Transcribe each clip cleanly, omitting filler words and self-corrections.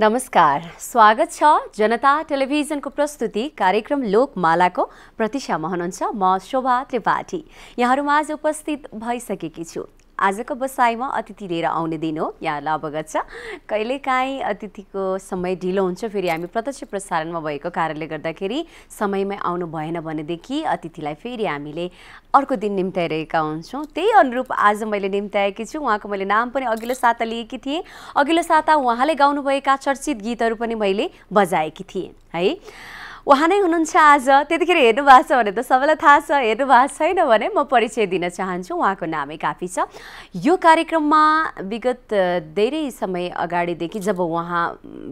नमस्कार, स्वागत छ जनता टेलिभिजन को प्रस्तुति कार्यक्रम लोकमाला को प्रतीक्षामा हुनुहुन्छ। म शोभा त्रिपाठी यहाँहरुमा आज उपस्थित भइसकेकी छु। आजको बसाइमा अतिथि लिएर आउने दिन हो, यहाँलाई अवगत छ। कहिलेकाहीँ अतिथिको समय ढिलो हुन्छ, फेरि हामी प्रत्यक्ष प्रसारणमा भएको कारणले गर्दाखेरि समयमै आउनु भएन भनेदेखि अतिथिलाई फेरि हामीले अर्को दिन निम्ताइरहेका हुन्छौँ। त्यही अनुरूप आज मैले निम्ताएकी छु। उहाँको मैले नाम पनि अघिल्लो साता लिएकी थिएँ। अघिल्लो साता उहाँले गाउनुभएका चर्चित गीतहरू पनि मैले बजाएकी थिएँ है। उहाँ नै हुनुहुन्छ आज। त्यतिखेर हेर्नु भएको छ भने त सबैलाई थाहा छ, हेर्नु भएको छैन भने म परिचय दिन चाहन्छु। उहाँको नामै काफी छ। यो कार्यक्रममा विगत धेरै समय अगाडिदेखि जब उहाँ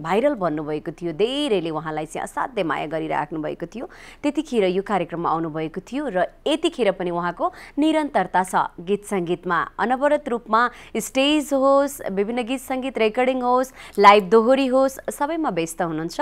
भाइरल भन्नुभएको थियो, धेरैले उहाँलाई चाहिँ असाध्यै माया गरिराख्नु भएको थियो, त्यतिखेर यो कार्यक्रममा आउनुभएको थियो र यतिखेर पनि उहाँको निरन्तरता छ। गीत सङ्गीतमा अनवरत रूपमा स्टेज होस्, विभिन्न गीत सङ्गीत रेकर्डिङ होस्, लाइभ दोहोरी होस्, सबैमा व्यस्त हुनुहुन्छ।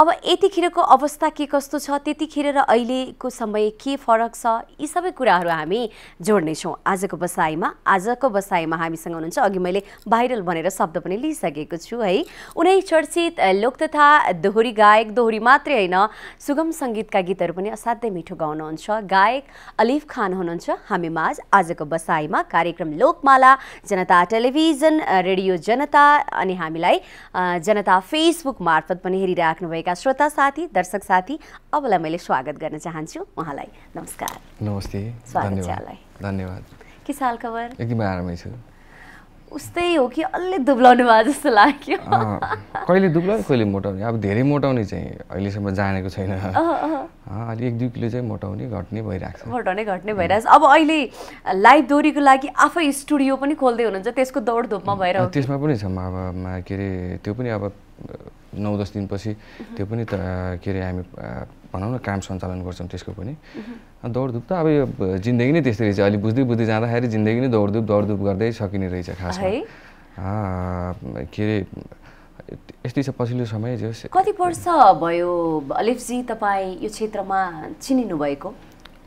अब यतिखेरको अवस्था के कस्तो छ, त्यतिखेर र अहिलेको समय के फरक छ, यी सबै कुराहरू हामी जोड्नेछौँ आजको बसाइमा। हामीसँग हुनुहुन्छ, अघि मैले भाइरल भनेर शब्द पनि लिइसकेको छु है, उनै चर्चित लोक तथा दोहोरी गायक, दोहोरी मात्रै होइन सुगम सङ्गीतका गीतहरू पनि असाध्यै मिठो गाउनुहुन्छ, गायक अलिफ खान हुनुहुन्छ हामी माझ आजको बसाइमा। कार्यक्रम लोकमाला जनता टेलिभिजन, रेडियो जनता अनि हामीलाई जनता फेसबुक मार्फत पनि हेरिराख्नु श्रोता साथी, दर्शक साथी, अबलाई मैले स्वागत गर्न चाहन्छु उहाँलाई। नमस्कार, नमस्ते, धन्यवाद। के हाल खबर? एकदमै आरामै छु। उस्तै हो कि अलि दुब्लाउनु भए जस्तो लाग्यो। कहिले दुब्लाउने कहिले मोटाउने, अब धेरै मोटाउने चाहिँ अहिलेसम्म जानेको छैन। अलि 1-2 किलो चाहिँ मोटाउने घट्ने भइरहेको छ, अब अहिले लाइभ दोहोरीको लागि आफै स्टुडियो पनि खोल्दै हुनुहुन्छ, त्यसको दौडधुपमा भइरहेको। त्यसमा पनि छ अब के अरे त्यो पनि अब 9-10 दिनपछि त्यो पनि के अरे हामी भनौँ न काम सञ्चालन गर्छौँ त्यसको पनि। दौडधुप त अब यो जिन्दगी नै त्यस्तै रहेछ, अलि बुझ्दै बुझ्दै जाँदाखेरि जिन्दगी नै दौडधुप गर्दै सकिने रहेछ खासमा के अरे यस्तै छ पछिल्लो समय। कति वर्ष भयो अलिफजी तपाईँ यो क्षेत्रमा चिनिनु भएको?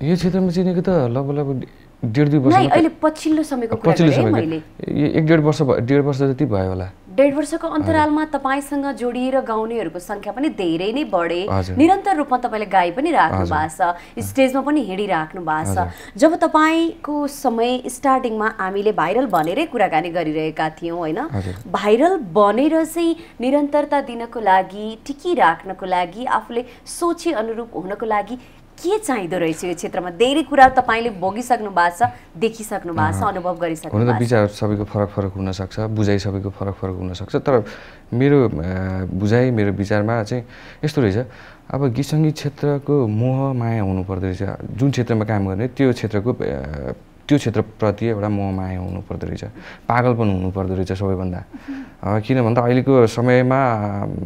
यो क्षेत्रमा चिनेको त लगभग 1.5-2 वर्ष। अहिले पछिल्लो समयको कुरा गरे मैले, 1-1.5 वर्ष जति भयो होला। 1.5 वर्षको अन्तरालमा तपाईसँग जोडिएर गाउनेहरूको संख्या पनि धेरै नै बढे। निरन्तर रूपमा तपाईँले गाई पनि राख्नु भएको छ, स्टेजमा पनि हिँडिराख्नु भएको छ। जब तपाईँको समय स्टार्टिङमा हामीले भाइरल भनेरै कुराकानी गरिरहेका थियौँ होइन, भाइरल बनेर चाहिँ निरन्तरता दिनको लागि, टिकिराख्नको लागि, आफूले सोचे अनुरूप हुनको लागि के चाहिँदो रहेछ? यो क्षेत्रमा धेरै कुरा तपाईँले भोगिसक्नु भएको छ, देखिसक्नु भएको छ, अनुभव गरिसक्नु भएको छ। विचार सबैको फरक हुनसक्छ, बुझाइ सबैको फरक हुनसक्छ, तर मेरो बुझाइ मेरो विचारमा चाहिँ यस्तो रहेछ। अब गीत सङ्गीत क्षेत्रको मोह माया हुनुपर्दो रहेछ, जुन क्षेत्रमा काम गर्ने त्यो क्षेत्रप्रति एउटा मोह माया हुनुपर्दो रहेछ, पागलपन हुनुपर्दो रहेछ सबैभन्दा। किन भन्दा अहिलेको समयमा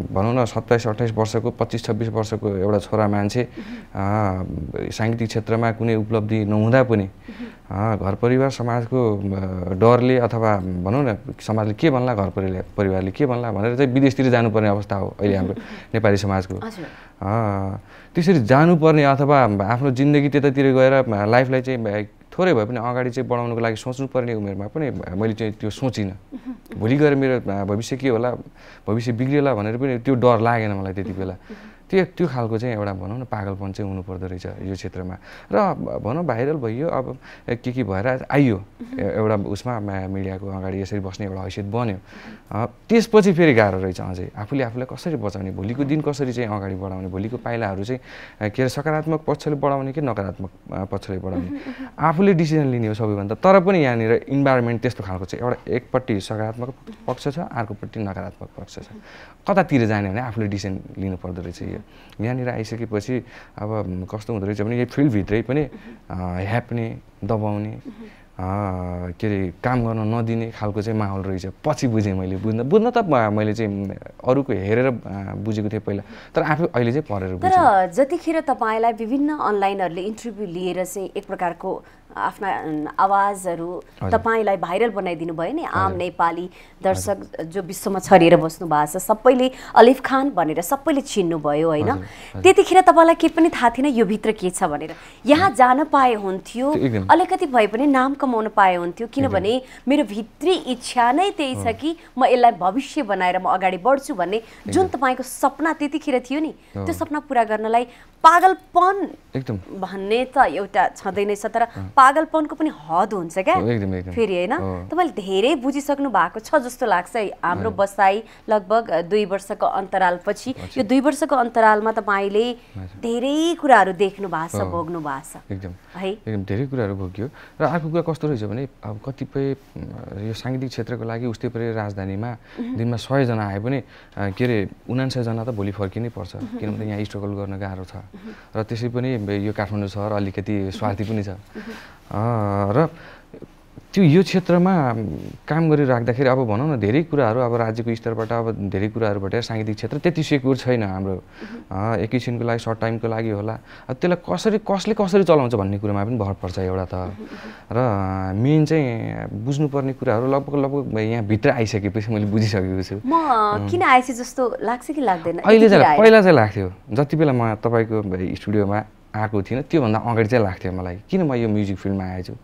भनौँ न 27-28 वर्षको, 25-26 वर्षको एउटा छोरा मान्छे साङ्गीतिक क्षेत्रमा कुनै उपलब्धि नहुँदा पनि घर परिवार समाजको डरले अथवा भनौँ न समाजले के भन्ला, घर परिवारले के भन्ला भनेर चाहिँ विदेशतिर जानुपर्ने अवस्था हो अहिले हाम्रो नेपाली समाजको। त्यसरी जानुपर्ने अथवा आफ्नो जिन्दगी त्यतातिर गएर लाइफलाई चाहिँ थोरै भए पनि अगाडि चाहिँ बढाउनुको लागि सोच्नुपर्ने उमेरमा पनि मैले चाहिँ त्यो सोचिनँ। भोलि गएर मेरो भविष्य के होला, भविष्य बिग्रिएला भनेर पनि त्यो डर लागेन मलाई त्यति बेला। त्यो खालको चाहिँ एउटा भनौँ न पागलपन चाहिँ हुनुपर्दो रहेछ यो क्षेत्रमा। र भनौँ भाइरल भयो, अब के भएर आइयो एउटा उसमा मिडियाको अगाडि यसरी बस्ने एउटा हैसियत बन्यो, त्यसपछि फेरि गाह्रो रहेछ अझै आफूले आफूलाई कसरी बचाउने, भोलिको दिन कसरी चाहिँ अगाडि बढाउने, भोलिको पाइलाहरू चाहिँ के अरे सकारात्मक पक्षले बढाउने कि नकारात्मक पक्षले बढाउने, आफूले डिसिजन लिने हो सबैभन्दा। तर पनि यहाँनिर इन्भाइरोमेन्ट त्यस्तो खालको छ, एउटा एकपट्टि सकारात्मक पक्ष छ, अर्कोपट्टि नकारात्मक पक्ष छ। कतातिर जाने भने आफूले डिसिजन लिनु पर्दो रहेछ। यहाँनिर आइसकेपछि अब कस्तो हुँदो रहेछ भने यो फिल्डभित्रै पनि ह्याप्ने, दबाउने, के अरे काम गर्न नदिने खालको चाहिँ माहौल रहेछ। पछि बुझेँ मैले, बुझ्न त मैले चाहिँ अरूको हेरेर बुझेको थिएँ पहिला, तर आफै अहिले चाहिँ पढेर बुझेँ। तर जतिखेर तपाईँलाई विभिन्न अनलाइनहरूले इन्टरभ्यू लिएर चाहिँ एक प्रकारको आफ्ना आवाजहरु तपाईलाई भाइरल बनाइदिनु भयो नि। आम नेपाली दर्शक जो विश्वमा छरिएर बस्नु भएको छ सबैले अलिफ खान भनेर सबैले चिन्नु भयो हैन। त्यतिखेर तपाईलाई के पनि थाहा थिएन यो भित्र के छ भनेर। यहाँ जान पाए हुन्थ्यो, अलिकति भए पनि नाम कमाउन पाए हुन्थ्यो, किनभने मेरो भित्री इच्छा नै त्यही छ कि म यसलाई भविष्य बनाएर म अगाडि बढ्छु भन्ने जुन तपाईको सपना त्यतिखेर थियो नि, त्यो सपना पूरा गर्नलाई पागलपन एकदम भन्ने त एउटा छँदैन छ, तर पागलपन को पनि हद हुन्छ क्या फेरि हैन। तपाईले धेरै बुझिसक्नु भएको छ जस्तो लाग्छ। हाम्रो बसाई लगभग 2 वर्षको अन्तराल पछि, यो 2 वर्षको अन्तरालमा तपाईले धेरै कुराहरु देख्नु भएको छ, भोग्नु भएको छ एकदम है, एकदम धेरै कुराहरु भोग्यो। र अर्को कुरा कस्तो रहेछ भने अब कतिपय यो सांगीतिक क्षेत्रको लागि उस्तै परे राजधानीमा दिनमा 100 जना आए पनि के रे 59 जना त भोलि फर्किनै पर्छ, किनभने यहाँ स्ट्रगल गर्न गाह्रो छ। र त्यसै पनि यो काठमाडौँ सहर अलिकति स्वार्थी पनि छ। र त्यो यो क्षेत्रमा काम गरिराख्दाखेरि अब भनौँ न धेरै कुराहरू अब राज्यको स्तरबाट अब धेरै कुराहरूबाट साङ्गीतिक क्षेत्र त्यति सेक्युर छैन हाम्रो, एकैछिनको लागि सर्ट टाइमको लागि होला। त्यसलाई कसरी कसले कसरी चलाउँछ भन्ने कुरामा पनि भर पर्छ एउटा त। र मेन चाहिँ बुझ्नुपर्ने कुराहरू लगभग लगभग यहाँ भित्र आइसकेपछि मैले बुझिसकेको छु। म किन आएछु जस्तो लाग्छ कि लाग्दैन? अहिले चाहिँ पहिला चाहिँ लाग्थ्यो, जति बेला म तपाईँको स्टुडियोमा आएको थिइनँ त्योभन्दा अगाडि चाहिँ लाग्थ्यो मलाई, किन म यो म्युजिक फिल्डमा आएछु,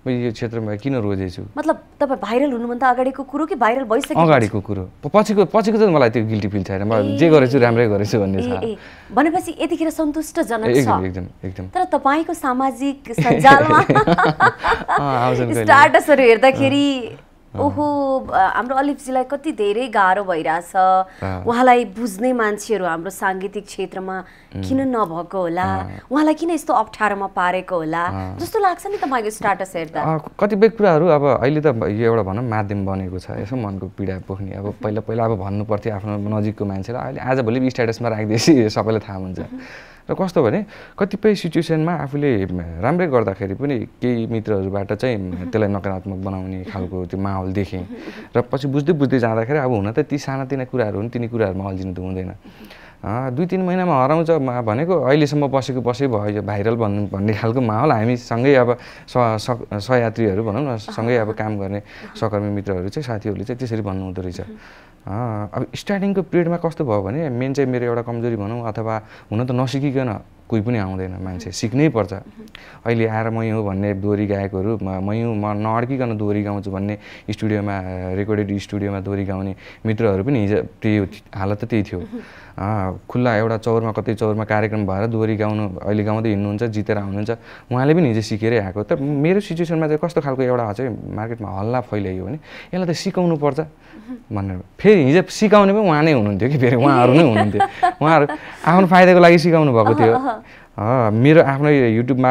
म यो क्षेत्रमा किन रोजेछु। मतलब तपाईँ भाइरल हुनुभन्दा अगाडिको कुरो कि भाइरल भइसकेको अगाडिको कुरो? पछिको पछिको चाहिँ मलाई त्यो गिल्टी फिल छैन, म जे गरेछु राम्रै गरेछु भन्ने छ। भनेपछि यतिखेर सन्तुष्टजनक छ एकदम एकदम। तर तपाईँको सामाजिक सञ्जालमा स्टाटसहरू हेर्दाखेरि ओहो, हाम्रो अलिफजीलाई कति धेरै गाह्रो भइरहेछ, उहाँलाई बुझ्ने मान्छेहरू हाम्रो साङ्गीतिक क्षेत्रमा किन नभएको होला, उहाँलाई किन यस्तो अप्ठ्यारोमा पारेको होला जस्तो लाग्छ नि तपाईँको स्टाटस हेर्दा। कतिपय कुराहरू अब अहिले त यो एउटा भनौँ माध्यम बनेको छ यसो मनको पीडा पोख्ने। अब पहिला पहिला अब भन्नु पर्थ्यो आफ्नो नजिकको मान्छेलाई, अहिले आजभोलि स्ट्याटसमा राखिदिएपछि सबैलाई थाहा हुन्छ। र कस्तो भने कतिपय सिचुएसनमा आफूले राम्रै गर्दाखेरि पनि केही मित्रहरूबाट चाहिँ त्यसलाई नकारात्मक बनाउने खालको त्यो माहौल देखेँ। र पछि बुझ्दै बुझ्दै जाँदाखेरि अब हुन त ती सानातिना कुराहरू हुन्, तिनी कुराहरूमा अल्झिनु त हुँदैन। 2-3 महिनामा हराउँछ भनेको अहिलेसम्म बसेको बसै भयो, यो भाइरल भन्ने खालको माहौल हामीसँगै अब सहयात्रीहरू भनौँ न, सँगै अब काम गर्ने सहकर्मी मित्रहरू चाहिँ साथीहरूले चाहिँ त्यसरी भन्नुहुँदो रहेछ। अब स्टार्टिङको पिरियडमा कस्तो भयो भने मेन चाहिँ मेरो एउटा कमजोरी भनौँ, अथवा हुन त नसिकिकन कोही पनि आउँदैन, मान्छे सिक्नै पर्छ। अहिले आएर मै हो भन्ने दोहोरी गायकहरू, मै हुँ म नअड्किकन दोहोरी गाउँछु भन्ने स्टुडियोमा रेकर्डेड स्टुडियोमा दोहोरी गाउने मित्रहरू पनि हिजो त्यही हालत त त्यही थियो। खुल्ला एउटा चौरमा कतै चौरमा कार्यक्रम भएर दोहोरी गाउनु अहिले गाउँदै हिँड्नुहुन्छ, जितेर आउनुहुन्छ, उहाँले पनि हिजो सिकेरै आएको। तर मेरो सिचुएसनमा चाहिँ कस्तो खालको एउटा चाहिँ मार्केटमा हल्ला फैलाइयो भने यसलाई त सिकाउनु पर्छ भनेर फेरि हिजो सिकाउने पनि उहाँ नै हुनुहुन्थ्यो कि, फेरि उहाँहरू नै हुनुहुन्थ्यो, उहाँहरू आफ्नो फाइदाको लागि सिकाउनु भएको थियो। मेरो आफ्नै युट्युबमा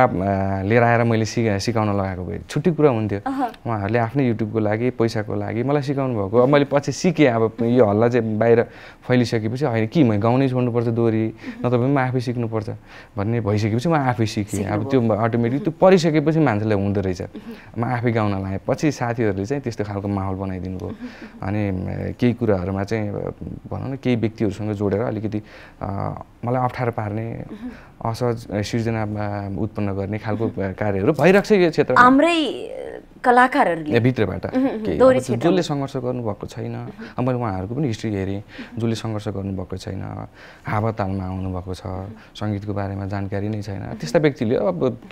लिएर आएर मैले सिकाउन लगाएको भए छुट्टी कुरा हुन्थ्यो, उहाँहरूले आफ्नै युट्युबको लागि पैसाको लागि मलाई सिकाउनु भएको। अब मैले पछि सिकेँ, अब यो हल्ला चाहिँ बाहिर फैलिसकेपछि होइन कि म गाउनै छोड्नुपर्छ दोहोरी, नत्र म आफै सिक्नुपर्छ भन्ने भइसकेपछि म आफै सिकेँ। अब त्यो अटोमेटिक त्यो परिसकेपछि मान्छेलाई हुँदो रहेछ, म आफै गाउन लागेँ। पछि साथीहरूले चाहिँ त्यस्तो खालको माहौल बनाइदिनु भयो, अनि केही कुराहरूमा चाहिँ भनौँ न केही व्यक्तिहरूसँग जोडेर अलिकति मलाई अप्ठ्यारो पार्ने, असहज सृजना उत्पन्न गर्ने खालको कार्यहरू भइरहेको छ यो क्षेत्रमा। हाम्रै कलाकारहरूले भित्रबाट जसले सङ्घर्ष गर्नुभएको छैन, मैले उहाँहरूको पनि हिस्ट्री हेरेँ, जसले सङ्घर्ष गर्नुभएको छैन, हावातालमा आउनुभएको छ, सङ्गीतको बारेमा जानकारी नै छैन, त्यस्ता व्यक्तिले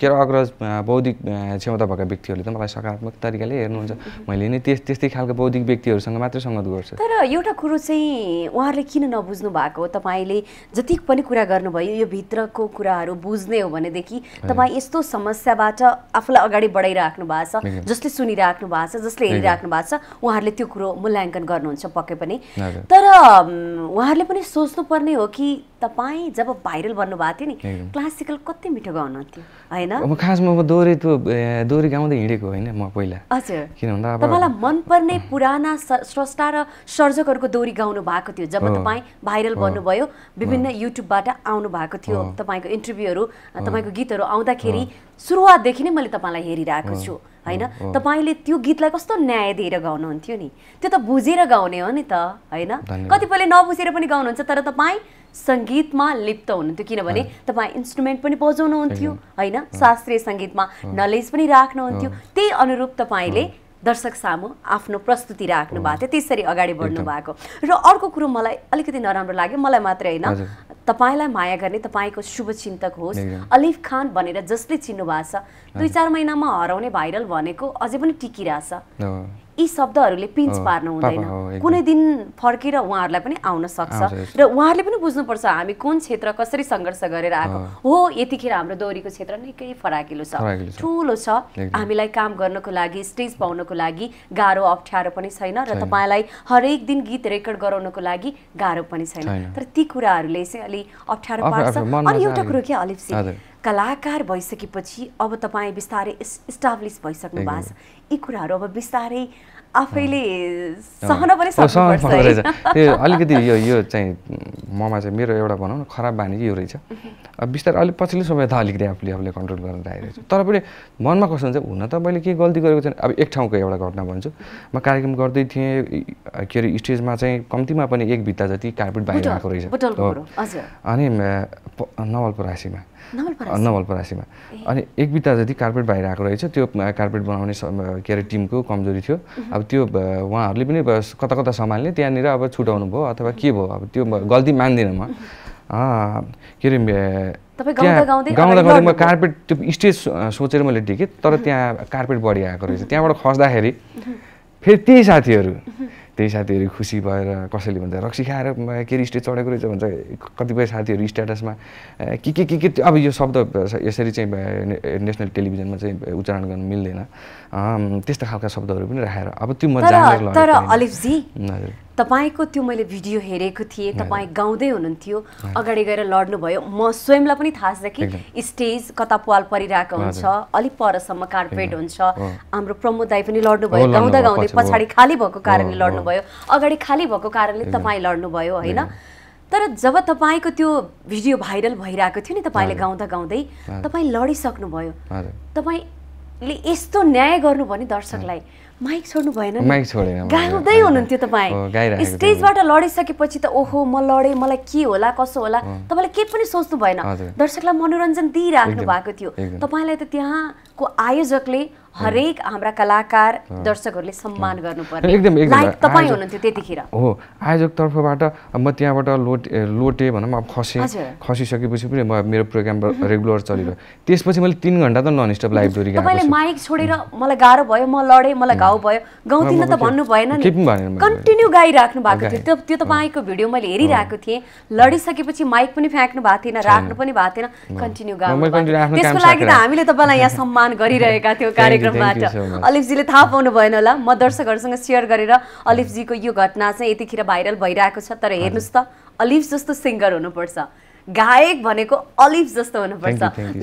अब के अरे अग्रज बौद्धिक क्षमता भएका व्यक्तिहरूले त मलाई सकारात्मक तरिकाले हेर्नुहुन्छ। मैले नै त्यस्तै खालको बौद्धिक व्यक्तिहरूसँग मात्रै सङ्गत गर्छु। तर एउटा कुरो चाहिँ उहाँहरूले किन नबुझ्नु भएको, तपाईँले जति पनि कुरा गर्नुभयो यो भित्रको कुराहरू बुझ्ने हो भनेदेखि तपाईँ यस्तो समस्याबाट आफूलाई अगाडि बढाइराख्नु भएको छ, जसले सुनिराख्नु भएको छ, जसले हेरिराख्नु भएको छ, उहाँहरूले त्यो कुरो मूल्याङ्कन गर्नुहुन्छ पक्कै पनि। तर उहाँहरूले पनि सोच्नुपर्ने हो कि तपाईँ जब भाइरल भन्नुभएको थियो नि, क्लासिकल कति मिठो गाउनुहुन्थ्यो होइन? अब खासमा म दोहोरी त्यो दोहोरी गाउँदै हिँडेको होइन म पहिला, किन भन्दा अब तपाईँलाई मनपर्ने पुराना स्रष्टा र सर्जकहरूको दोहोरी गाउनु भएको थियो जब तपाईँ भाइरल भन्नुभयो, विभिन्न युट्युबबाट आउनु भएको थियो, तपाईँको इन्टरभ्यूहरू तपाईँको गीतहरू आउँदाखेरि सुरुवातदेखि नै मैले तपाईँलाई हेरिरहेको छु हैन। तपाईले त्यो गीतलाई कस्तो न्याय दिएर गाउनुहुन्थ्यो नि, त्यो त बुझेर गाउने हो नि त हैन? कतिपयले नबुझेर पनि गाउनुहुन्छ, तर तपाईँ संगीत में लिप्त हुनुहुन्थ्यो किनभने तपाई इन्स्ट्रुमेन्ट पनि बजाउनुहुन्थ्यो हैन, शास्त्रीय संगीत में नलेज पनि राख्नुहुन्थ्यो, त्यही अनुरूप तपाईले दर्शक सामु आफ्नो प्रस्तुति राख्नु भएको थियो, त्यसरी अगाडि बढ्नु भएको। र अर्को कुरो मलाई अलिकति नराम्रो लाग्यो, मलाई मात्रै हैन तपाईलाई माया गर्ने तपाईको शुभचिन्तक होस् अलिफ खान भनेर जसले चिन्नु भएको छ, 2-4 महिनामा हराउने भाइरल भनेको अझै पनि टिकिराछ। यी शब्दहरूले पिन्च पार्नु हुँदैन, कुनै दिन फर्केर उहाँहरूलाई पनि आउन सक्छ र उहाँहरूले पनि बुझ्नुपर्छ हामी कुन क्षेत्र कसरी संघर्ष गरेर आएको हो। यतिखेर हाम्रो दौरीको क्षेत्र निकै फराकिलो छ, ठुलो छ, हामीलाई काम गर्नको लागि स्टेज पाउनको लागि गाह्रो अप्ठ्यारो पनि छैन र तपाईलाई हरेक दिन गीत रेकर्ड गराउनको लागि गाह्रो पनि छैन, तर ती कुराहरूले चाहिँ अलि अप्ठ्यारो पार्छ। अनि एउटा कुरो के अलिफ सिंह कलाकार भइसकेपछि अब तपाईँ बिस्तारै इस्टाब्लिस भइसक्नु भएको छ, यी कुराहरू अब बिस्तारै आफैले सहन पनि सक्नुपर्छ। अलिकति यो चाहिँ ममा चाहिँ मेरो एउटा भनौँ न खराब बानी यो रहेछ, अब बिस्तारै अलिक पछिल्लो समय त अलिकति आफूले आफूले कन्ट्रोल गर्न आइरहेको छु, तर पनि मनमा कस्तो हुन्छ हुन त मैले केही गल्ती गरेको छैन। अब एक ठाउँको एउटा घटना भन्छु, म कार्यक्रम गर्दै थिएँ के अरे स्टेजमा चाहिँ कम्तीमा पनि 1 भित्ता जति कार्पेट बाहिर आएको रहेछ, अनि नवलपरासीमा अनि 1 भित्ता जति कार्पेट बाहिर आएको रहेछ। त्यो कार्पेट बनाउने के अरे टिमको कमजोरी थियो, अब त्यो उहाँहरूले पनि कता कता सम्हाल्ने त्यहाँनिर अब छुटाउनु भयो अथवा के भयो, अब त्यो गल्ती मान्दिनँ म। के अरे गाउँदा म कार्पेट त्यो स्टेज सोचेर मैले टेकेँ, तर त्यहाँ कार्पेट बढी आएको रहेछ, त्यहाँबाट खस्दाखेरि फेरि त्यही साथीहरू खुसी भएर कसैले भन्छ रक्सी खाएर के अरे स्टेज चढेको रहेछ भन्छ, कतिपय साथीहरू स्ट्याटसमा के अब यो शब्द यसरी चाहिँ नेसनल टेलिभिजनमा चाहिँ उच्चारण गर्न मिल्दैन, त्यस्ता खालका शब्दहरू पनि राखेर अब त्यो म जानेर। तर अलिफजी तपाईको त्यो मैले भिडियो हेरेको थिएँ, तपाईँ गाउँदै हुनुहुन्थ्यो, अगाडि गएर लड्नुभयो, म स्वयंलाई पनि थाहा छ कि स्टेज कता पाल परिरहेको हुन्छ, अलिक परसम्म कार्पेट हुन्छ, हाम्रो प्रमोद दाई पनि लड्नुभयो गाउँदा गाउँदै, पछाडि खाली भएको कारणले लड्नुभयो, अगाडि खाली भएको कारणले तपाईँ लड्नुभयो होइन। तर जब तपाईँको त्यो भिडियो भाइरल भइरहेको थियो नि, तपाईँले गाउँदा गाउँदै तपाईँ लडिसक्नुभयो, तपाईँले यस्तो न्याय गर्नु भने दर्शकलाई माइक छोड्नु भएन, गाउँदै हुनुहुन्थ्यो तपाईँ, स्टेजबाट लडिसकेपछि त ओहो म लडेँ मलाई के होला कसो होला तपाईँले केही पनि सोच्नु भएन, दर्शकलाई मनोरञ्जन दिइराख्नु भएको थियो। तपाईँलाई त त्यहाँको आयोजकले हरेक हाम्रा कलाकार दर्शकहरूले सम्मान गर्नुपर्ने लाइक तपाईँ हुनुहुन्थ्यो त्यतिखेर। हो आयोजक तर्फबाट म त्यहाँबाट लोटे भनौँ, अब खसिसकेपछि पनि म मेरो प्रोग्राम रेगुलर चलिरह्यो, त्यसपछि मैले 3 घन्टा त नन स्टप लाइभ दोहोरी गाएको छु। तपाईँले माइक छोडेर मलाई गाह्रो भयो म लडेँ मलाई घाउ भयो गाउँदिन त भन्नु भएन नि, कन्टिन्यू गाइराख्नु भएको थियो। त्यो तपाईँको भिडियो मैले हेरिरहेको थिएँ, लडिसकेपछि माइक पनि फ्याँक्नु भएको थिएन, राख्नु पनि भएको थिएन, कन्टिन्यू गाउनु भएको। त्यसको लागि त हामीले तपाईँलाई यहाँ सम्मान गरिरहेका थियौँ कार्यक्रम। अलिफजीले थाहा पाउनु भएन होला, म दर्शकहरूसँग सेयर गरेर अलिफजीको यो घटना चाहिँ यतिखेर भाइरल भइरहेको छ, तर हेर्नुहोस् त अलिफ जस्तो सिङ्गर हुनुपर्छ, गायक भनेको अलिफ जस्तो हुनुपर्छ,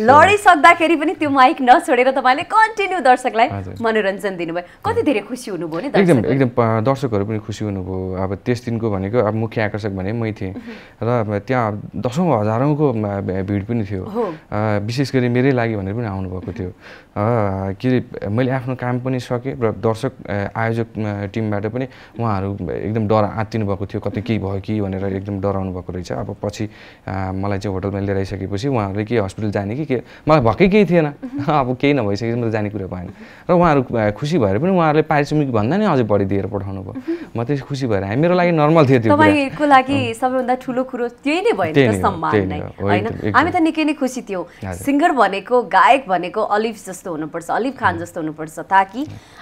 लडिसक्दाखेरि पनि त्यो माइक नछोडेर तपाईँले कन्टिन्यू दर्शकलाई मनोरञ्जन दिनुभयो, कति धेरै खुसी हुनुभयो नि। एकदम दर्शकहरू पनि खुसी हुनुभयो। अब त्यस दिनको भनेको अब मुख्य आकर्षक भने मै थिएँ र त्यहाँ 10,000-हजारौँको भिड पनि थियो, विशेष गरी मेरै लागि भनेर पनि आउनुभएको थियो। के अरे मैले आफ्नो काम पनि सकेँ र दर्शक आयोजक टिमबाट पनि उहाँहरू एकदम डर आत्तिनु भएको थियो, कतै केही भयो कि भनेर एकदम डराउनु भएको रहेछ। अब पछि मलाई चाहिँ होटलमा लिएर आइसकेपछि उहाँहरूले के हस्पिटल जाने कि के, मलाई भएकै केही थिएन, अब केही नभइसकेपछि मैले जाने कुरा भएन र उहाँहरू खुसी भएर पनि उहाँहरूले पारिश्रमिक भन्दा नै अझै बढी दिएर पठाउनु भयो, म त्यही खुसी भएर हामी मेरो लागि नर्मल थियो। त्यो तपाईँको लागि सबैभन्दा ठुलो कुरो त्यही नै भयो नि, सम्मान नै हैन, हामी त निकै नै खुसी थियौँ। सिङ्गर भनेको गायक भनेको अलिफ जस्तो हुनुपर्छ, अलिफ खान जस्तो हुनुपर्छ, ताकि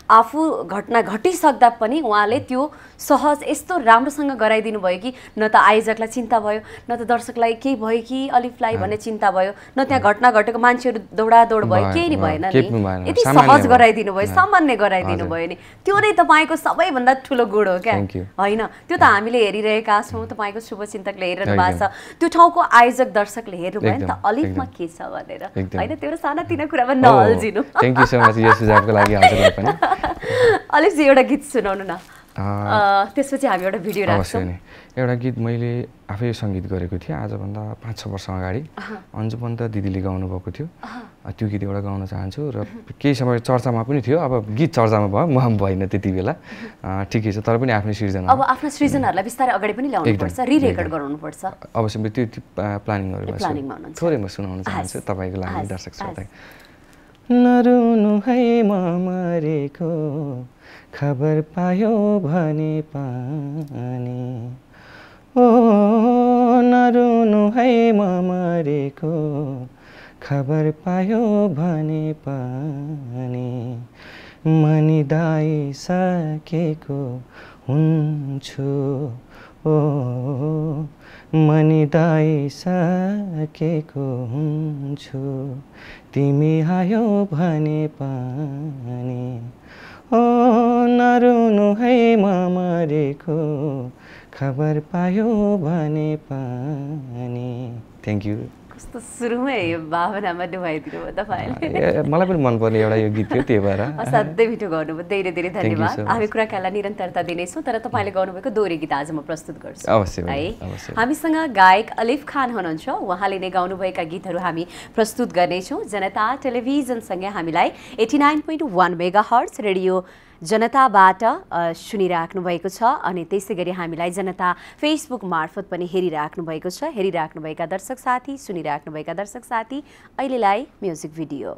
आफू घटना घटिसक्दा पनि उहाँले त्यो सहज यस्तो राम्रोसँग गराइदिनु भयो कि न त आयोजकलाई चिन्ता भयो न त दर्शकलाई केही भयो कि अलिफलाई भन्ने चिन्ता भयो, न त्यहाँ घटना घटेको मान्छेहरू दौडादौड भयो, केही नै भएन नि, यति सहज गराइदिनु भयो, सामान्य गराइदिनु भयो नि। त्यो नै तपाईँको सबैभन्दा ठुलो गुण हो क्या होइन, त्यो त हामीले हेरिरहेका छौँ, तपाईँको शुभचिन्तकले हेरिरहनु भएको छ, त्यो ठाउँको आयोजक दर्शकले हेर्नु भयो नि त अलिफमा के छ भनेर होइन, त्यो सानातिना कुरामा नहल्जिनु। थ्याङ्क यू सो मच यो सुझावको लागि। हजुरलाई पनि अलिफजी एउटा गीत सुनाउनु न। त्यसपछि हामी एउटा भिडियो राख्छौं। एउटा गीत मैले आफै संगीत गरेको थिए आजभन्दा 5-6 वर्ष अगाडि अन्जुपन्त दिदीले गाउनु भएको थियो। त्यो गीत एउटा गाउन चाहन्छु र केही समय चर्चामा पनि थियो। अब गीत चर्चामा भयो म भएन त्यतिबेला, ठिकै छ। तर पनि आफ्नो सृजना अब आफ्नो सृजनाहरुलाई विस्तारै अगाडि पनि ल्याउनु पर्छ, रिरेकर्ड गराउनु पर्छ। अवश्य त्यो प्लानिङहरु भएको छ। थोरै म सुनाउन चाहन्छु तपाईको लागि दर्शक श्रोता। नरुनु है ममरेको खबर पायो भने पानी, ओ नरुनु है ममरेको खबर पायो भने पानी, मनिदाई सकेको हुन्छु, ओ मनिदाई सकेको हुन्छु, तिमी आयो भने पानी, ओ नरुनु है मरेको खबर पायो भने पानी। Thank you. कस्तो सुरुमै यो भावनामा डुबाइदिनु भयो तपाईले। मलाई पनि मन पर्ने एउटा यो गीत थियो, त्यही भएर असाध्यै मिठो गाउनुभयो। धेरै धेरै धन्यवाद। हामी कुराकानीलाई निरन्तरता दिनेछौँ, तर तपाईँले गाउनुभएको दोहोरी गीत आज म प्रस्तुत गर्छु। अवश्य है। हामीसँग गायक अलिफ खान हुनुहुन्छ, उहाँले नै गाउनुभएका गीतहरू हामी प्रस्तुत गर्नेछौँ। जनता टेलिभिजनसँगै हामीलाई 89.1 मेगाहर्ज रेडियो जनताबाट सुनिराख्नु भएको छ, अनि त्यसैगरी हामीलाई जनता फेसबुक मार्फत पनि हेरिराख्नु भएको छ। हेरिराख्नुभएका दर्शक साथी, सुनिराख्नुभएका दर्शक साथी, अहिलेलाई म्युजिक भिडियो।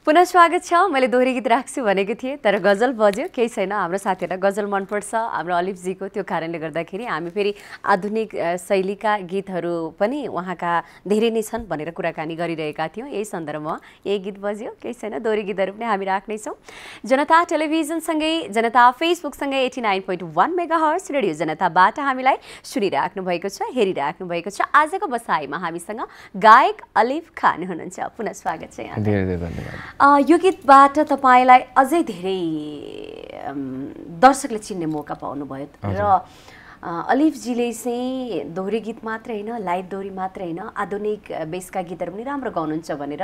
पुनः स्वागत छ। मैले दोहोरी गीत राख्छु भनेको थिएँ तर गजल बज्यो, केही छैन। हाम्रो साथीहरूलाई गजल मनपर्छ हाम्रो अलिफजीको, त्यो कारणले गर्दाखेरि हामी फेरि आधुनिक शैलीका गीतहरू पनि उहाँका धेरै नै छन् भनेर कुराकानी गरिरहेका थियौँ। यही सन्दर्भमा यही गीत बज्यो, केही छैन। दोहोरी गीतहरू पनि हामी राख्नेछौँ। जनता टेलिभिजनसँगै, जनता फेसबुकसँगै 89.1 मेगाहर्ज रेडियो जनताबाट हामीलाई सुनिराख्नु भएको छ, हेरिराख्नु भएको छ। आजको बसाइमा हामीसँग गायक अलिफ खान हुनुहुन्छ, पुनः स्वागत छ यहाँ। धेरै धेरै धन्यवाद। यो गीतबाट तपाईलाई अझै धेरै दर्शकले चिन्ने मौका पाउनुभयो र अलिफजीले चाहिँ दोहोरी गीत मात्र होइन, लाइट दोहोरी मात्र होइन, आधुनिक बेसका गीतहरू पनि राम्रो गाउनुहुन्छ भनेर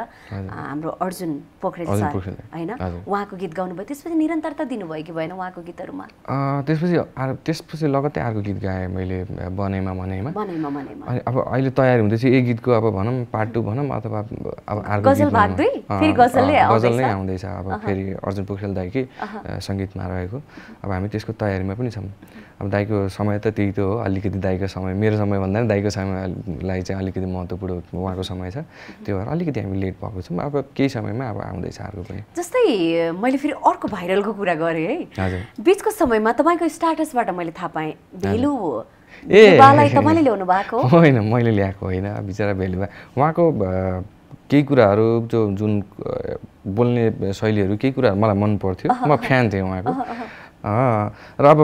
हाम्रो अर्जुन पोखरेल सर होइन उहाँको गीत गाउनुभयो। त्यसपछि निरन्तरता दिनुभयो कि भएन उहाँको गीतहरूमा? त्यसपछि लगत्तै अर्को गीत गाएँ मैले, बनेमा मनेमा। अब अहिले तयारी हुँदैछ यो गीतको अब भनौँ पार्ट 2 भनौं अथवा अब अर्को गजल भाग 2 फेरि गजल नै आउँदैछ। अब फेरि अर्जुन पोखरेल दाइकै संगीतमा रहेको अब हामी त्यसको तयारीमा पनि छौँ। अब दाइको समय त त्यही त हो, अलिकति दाइको समय मेरो समय भन्दा पनि दाइको समयलाई चाहिँ अलिकति महत्त्वपूर्ण उहाँको समय छ, त्यो भएर अलिकति हामी लेट भएको छौँ। अब केही समयमा अब आउँदैछ अर्को पनि। जस्तै मैले फेरि अर्को भाइरलको कुरा गरेँ है, बिचको समयमा तपाईँको स्टाटसबाट मैले थाहा पाएँ भेलु बालाई तपाईँले ल्याउनु भएको होइन? मैले ल्याएको होइन, बिचरा भेलु बा उहाँको केही कुराहरू जुन बोल्ने शैलीहरू केही कुराहरू मलाई मन पर्थ्यो, म फ्यान थिएँ उहाँको। र अब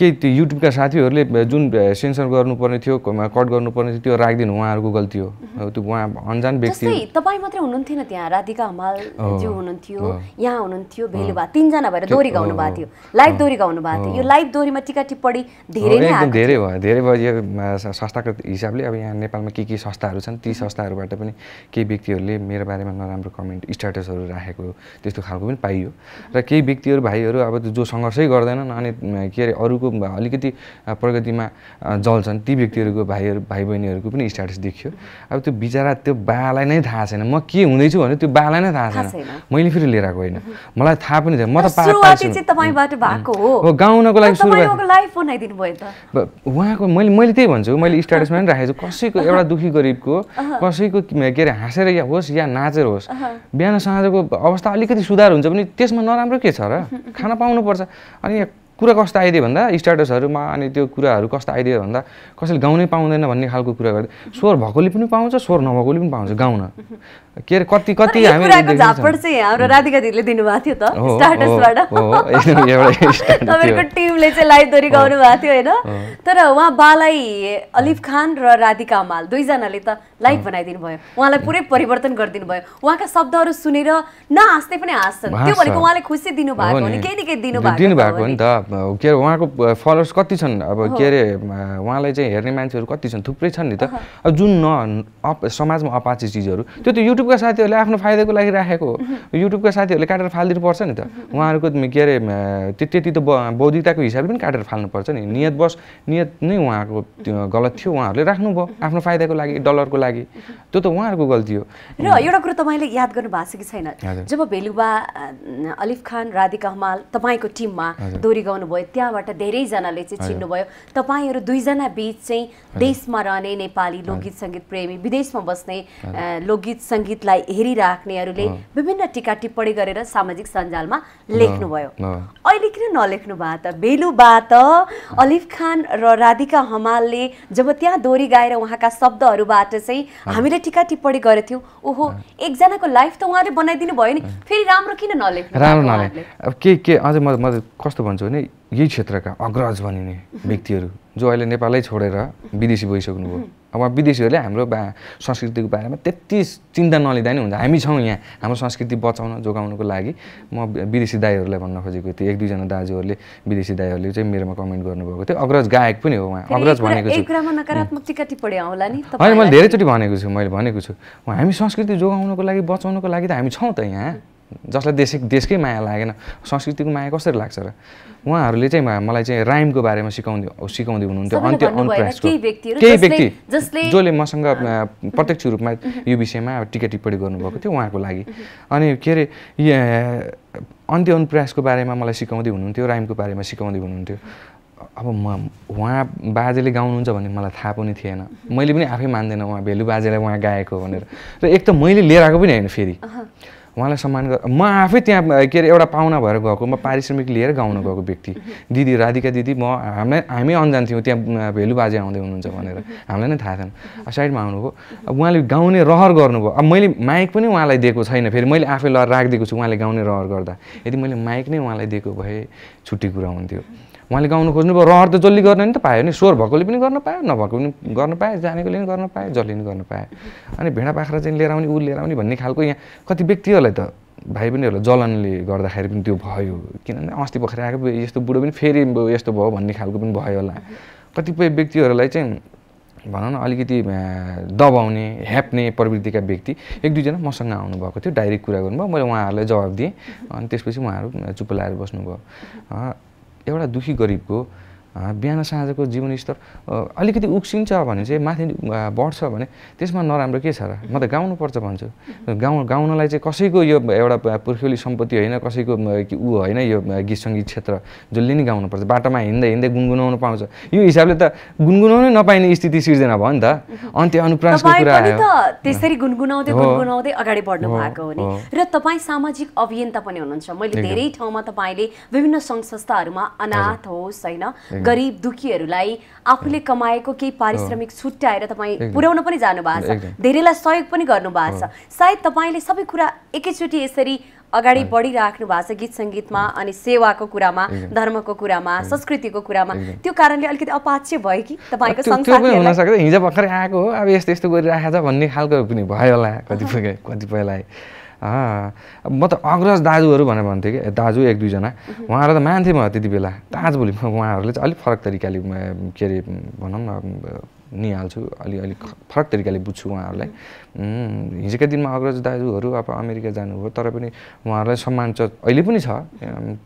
केही त्यो युट्युबका साथीहरूले जुन सेन्सर गर्नुपर्ने थियो, कट गर्नुपर्ने थियो, त्यो राखिदिनु उहाँहरूको गल्ती हो। त्यो उहाँ अन्जान व्यक्ति। तपाईँ मात्रै हुनुहुन्थेन त्यहाँ, राधिका हमाल जो हुनुहुन्थ्यो, यहाँ हुनुहुन्थ्यो, भेलुबा, 3जना भएर दोहोरी गाउनु भएको थियो, लाइभ दोहोरी गाउनु भएको थियो। यो लाइभ दोहोरीमा टिका टिप्पणी धेरै नै आएको, धेरै भयो, धेरै भयो। यो संस्थाको हिसाबले अब यहाँ नेपालमा के संस्थाहरू छन्, ती संस्थाहरूबाट पनि केही व्यक्तिहरूले मेरो बारेमा नराम्रो कमेन्ट स्ट्याटसहरू राखेको त्यस्तो खालको पनि पाइयो र केही व्यक्तिहरू भाइहरू अब जो सङ्घर्षै गर्दैनन् अनि के अरे अरूको अलिकति प्रगतिमा जल्छन्, ती व्यक्तिहरूको भाइ बहिनीहरूको पनि स्ट्याटस देखियो। अब त्यो बिचरा त्यो बालाई नै थाहा छैन म के हुँदैछु भने, त्यो बालाई नै थाहा छैन। मैले फेरि लिएर आएको होइन, मलाई थाहा पनि छैन। म त गाउनको लागि उहाँको मैले त्यही भन्छु, मैले स्ट्याटसमा पनि राखेको छु। कसैको एउटा दुःखी गरिबको कसैको के अरे हाँसेर या होस् या नाचेर होस्, बिहान साँझको अवस्था अलिकति सुधार हुन्छ भने त्यसमा नराम्रो के छ र? खाना पाउनुपर्छ। अनि कुरा कस्तो आइदियो भन्दा स्ट्याटसहरूमा, अनि त्यो कुराहरू कस्तो आइदियो भन्दा कसैले गाउनै पाउँदैन भन्ने खालको कुरा गर्दै, स्वर भएकोले पनि पाउँछ, स्वर नभएकोले पनि पाउँछ गाउन। के अरे कति कति हामी झापड चाहिँ हाम्रो राधिका दिदीले दिनुभएको थियो त स्टाटसबाट, तपाईँको टिमले चाहिँ लाइभ दोहोरी गाउनु भएको थियो होइन? तर उहाँ बालाई अलिफ खान र राधिका हमाल 2जनाले त लाइभ बनाइदिनु भयो, उहाँलाई पुरै परिवर्तन गरिदिनु भयो। उहाँका शब्दहरू सुनेर नहाँस्दै पनि हाँस्छन्, त्यो भनेको उहाँले खुसी दिनुभएको हो नि, केही न केही दिनुभएको हो नि त। के उहाँको फलोवर्स कति छन् अब के अरे उहाँलाई चाहिँ हेर्ने मान्छेहरु कति छन् थुप्रै छन् नि त अब जुन न समाजमा अपाचे चीजहरु त्यो त युट्युबका साथीहरुले आफ्नो फाइदाको लागि राखेको युट्युबका साथीहरुले काटेर फाल्दिनु पर्छ नि त उहाँहरुको के अरे त्यति त बौद्धिकताको हिसाबले पनि काटेर फाल्नु पर्छ नि नियत नै उहाँको गलत थियो उहाँहरुले राख्नुभयो आफ्नो फाइदाको लागि डलरको लागि त्यो त उहाँहरुको गल्ती हो र एउटा कुरा तपाईले याद गर्नु भएको छ कि छैन जब बेलुवा अलिफ खान राधिका हमाल तपाईको टिममा दोरी गाउनु भयो त्यहाँबाट धेरै जनाले चाहिँ चिन्नु भयो तपाईहरु दुई जना बीच चाहिँ देशमा रहने नेपाली लोकगीत संगीत प्रेमी विदेशमा बस्ने लोकगीत संगीतलाई हेरिराख्नेहरुले विभिन्न टीका टिप्पणी गरेर सामाजिक सञ्जालमा लेख्नु भयो अहिले किन नलेख्नु भा त बेलुवा त अलिफ खान र राधिका हमालले जब त्यहाँ दोरी गाएर उहाँका शब्दहरुबाट चाहिँ हामीले टीका टिप्पणी गरेथ्यौ ओहो एकजनाको लाइफ त उहाँले बनाइदिनु भयो नि फेरि राम्रो किन नलेख्नु राम्रो नले अब के अझ म कस्तो भन्छु भने यही क्षेत्रका अग्रज भनिने व्यक्तिहरु जो अहिले नेपालै छोडेर विदेशी भइसक्नुभयो अब विदेशीहरुले हाम्रो संस्कृतिको बारेमा त्यति चिन्ता नलिँदा नि हुन्छ हामी छौं यहाँ हाम्रो संस्कृति बचाउन जोगाउनको लागि म विदेशी दाइहरुलाई भन्न खोजेको थिएँ एक दुई जना दाजुहरुले विदेशी दाइहरुले चाहिँ मेरोमा कमेन्ट गर्नुभएको थियो अग्रज गायक पनि हो उहाँ अग्रज भनेको छु एक कुरामा नकारात्मक टिकाटी पढे होला नि तपाईले मैले धेरैचोटी भनेको छु हामी संस्कृति जोगाउनको लागि बचाउनको लागि त हामी छौं त यहाँ जसलाई देशकै माया लागेन संस्कृतिको माया कसरी लाग्छ र उहाँहरुले चाहिँ मलाई चाहिँ राइमको बारेमा सिकाउँदै हुनुहुन्थ्यो अन्त्य अनप्राइसको केही व्यक्ति जसले मसँग प्रत्यक्ष रूपमा यो विषयमा टिका टिप्पणी गर्नुभएको थियो उहाँको लागि अनि के अरे अन्त्य अनप्राइसको बारेमा मलाई सिकाउँदै हुनुहुन्थ्यो राइमको बारेमा सिकाउँदै हुनुहुन्थ्यो अब उहाँ बाजेले गाउनुहुन्छ भन्ने मलाई थाहा पनि थिएन मैले पनि आफै मान्दैन उहाँ भेलु बाजेलाई उहाँ गाएको भनेर र एक त मैले लिएर आएको पनि हैन फेरि उहाँलाई सम्मान गर म आफै त्यहाँ के अरे एउटा पाहुना भएर गएको म पारिश्रमिक लिएर गाउनु गएको व्यक्ति दिदी राधिका दिदी म हामी अनजान थियौँ त्यहाँ भेलु बाजे आउँदै हुनुहुन्छ भनेर हामीलाई नै थाहा थिएन अब साइडमा आउनुभयो अब उहाँले गाउने रहर गर्नुभयो अब मैले माइक पनि उहाँलाई दिएको छैन फेरि मैले आफै राखिदिएको छु उहाँले गाउने रहर गर्दा यदि मैले माइक नै उहाँलाई दिएको भए छुट्टी कुरा हुन्थ्यो उहाँले गाउनु खोज्नुभयो रहर त जसले गर्ने नि त पायो नि स्वर भएकोले पनि गर्न पायो नभएको पनि गर्न पायो जानेकोले पनि गर्न पायो जसले पनि गर्न पायो अनि भेडा बाख्रा चाहिँ लिएर आउने लिएर आउने भन्ने खालको यहाँ कति व्यक्तिहरूलाई त भाइ बहिनीहरूलाई जलनले गर्दाखेरि पनि त्यो भयो किनभने अस्ति भर्खर आएको यस्तो बुढो पनि फेरि यस्तो भयो भन्ने खालको पनि भयो होला कतिपय व्यक्तिहरूलाई चाहिँ भनौँ न अलिकति दबाउने हेप्ने प्रवृत्तिका व्यक्ति एक दुईजना मसँग आउनुभएको थियो डाइरेक्ट कुरा गर्नुभयो मैले उहाँहरूलाई जवाब दिएँ अनि त्यसपछि उहाँहरू चुप लाएर बस्नुभयो एउटा दुखी गरिबको बिहान साँझको जीवनस्तर अलिकति उक्सिन्छ भने चाहिँ माथि बढ्छ भने त्यसमा नराम्रो के छ र म त गाउनुपर्छ भन्छु गाउनलाई चाहिँ कसैको यो एउटा पुर्ख्यौली सम्पत्ति होइन कसैको ऊ होइन यो गीत सङ्गीत क्षेत्र जसले नि गाउनुपर्छ बाटोमा हिँड्दै हिँड्दै गुनगुनाउनु पाउँछ यो हिसाबले त गुनगुनाउनै नपाइने स्थिति सिर्जना भयो नि त अन्त्य अनुप्रासको कुरा आयो त्यसरी गुनगुनाउँदै गुनगुनाउँदै अगाडि बढ्नु भएको हो नि र तपाई सामाजिक अभियन्ता पनि हुनुहुन्छ मैले धेरै ठाउँमा तपाईले विभिन्न संघ संस्थाहरुमा अनाथ होस् हैन गरीब दुखीहरुलाई आफूले कमाएको केही पारिश्रमिक छुट्याएर तपाई पुर्याउन पनि जानु भएको छ धेरैलाई सहयोग पनि गर्नु भएको छ सायद तपाईले सबै कुरा एकैचोटी यसरी अगाडि बढिराख्नु भएको छ गीत संगीतमा अनि सेवाको कुरामा धर्मको कुरामा संस्कृतिको कुरामा त्यो कारणले अलिकति अपाच्य भयो कि तपाईको संसारले हुन सक्छ हिजो भर्खर आएको हो अब यस्तो यस्तो गरिराखेछ भन्ने खालको पनि भयो होला कतिपयलाई म त अग्रज दाजुहरु भनेर भन्थे कि दाजु एक दुई जना उहाँहरु त मान्थे म त्यति बेला आजभोलि उहाँहरुले चाहिँ अलिक फरक तरिकाले के अरे भनौँ न निहाल्छु अलिक फरक तरिकाले बुझ्छु उहाँहरुलाई हिजोका दिनमा अग्रज दाजुहरु अब अमेरिका जानुभयो तर पनि उहाँहरुलाई सम्मान छ अहिले पनि छ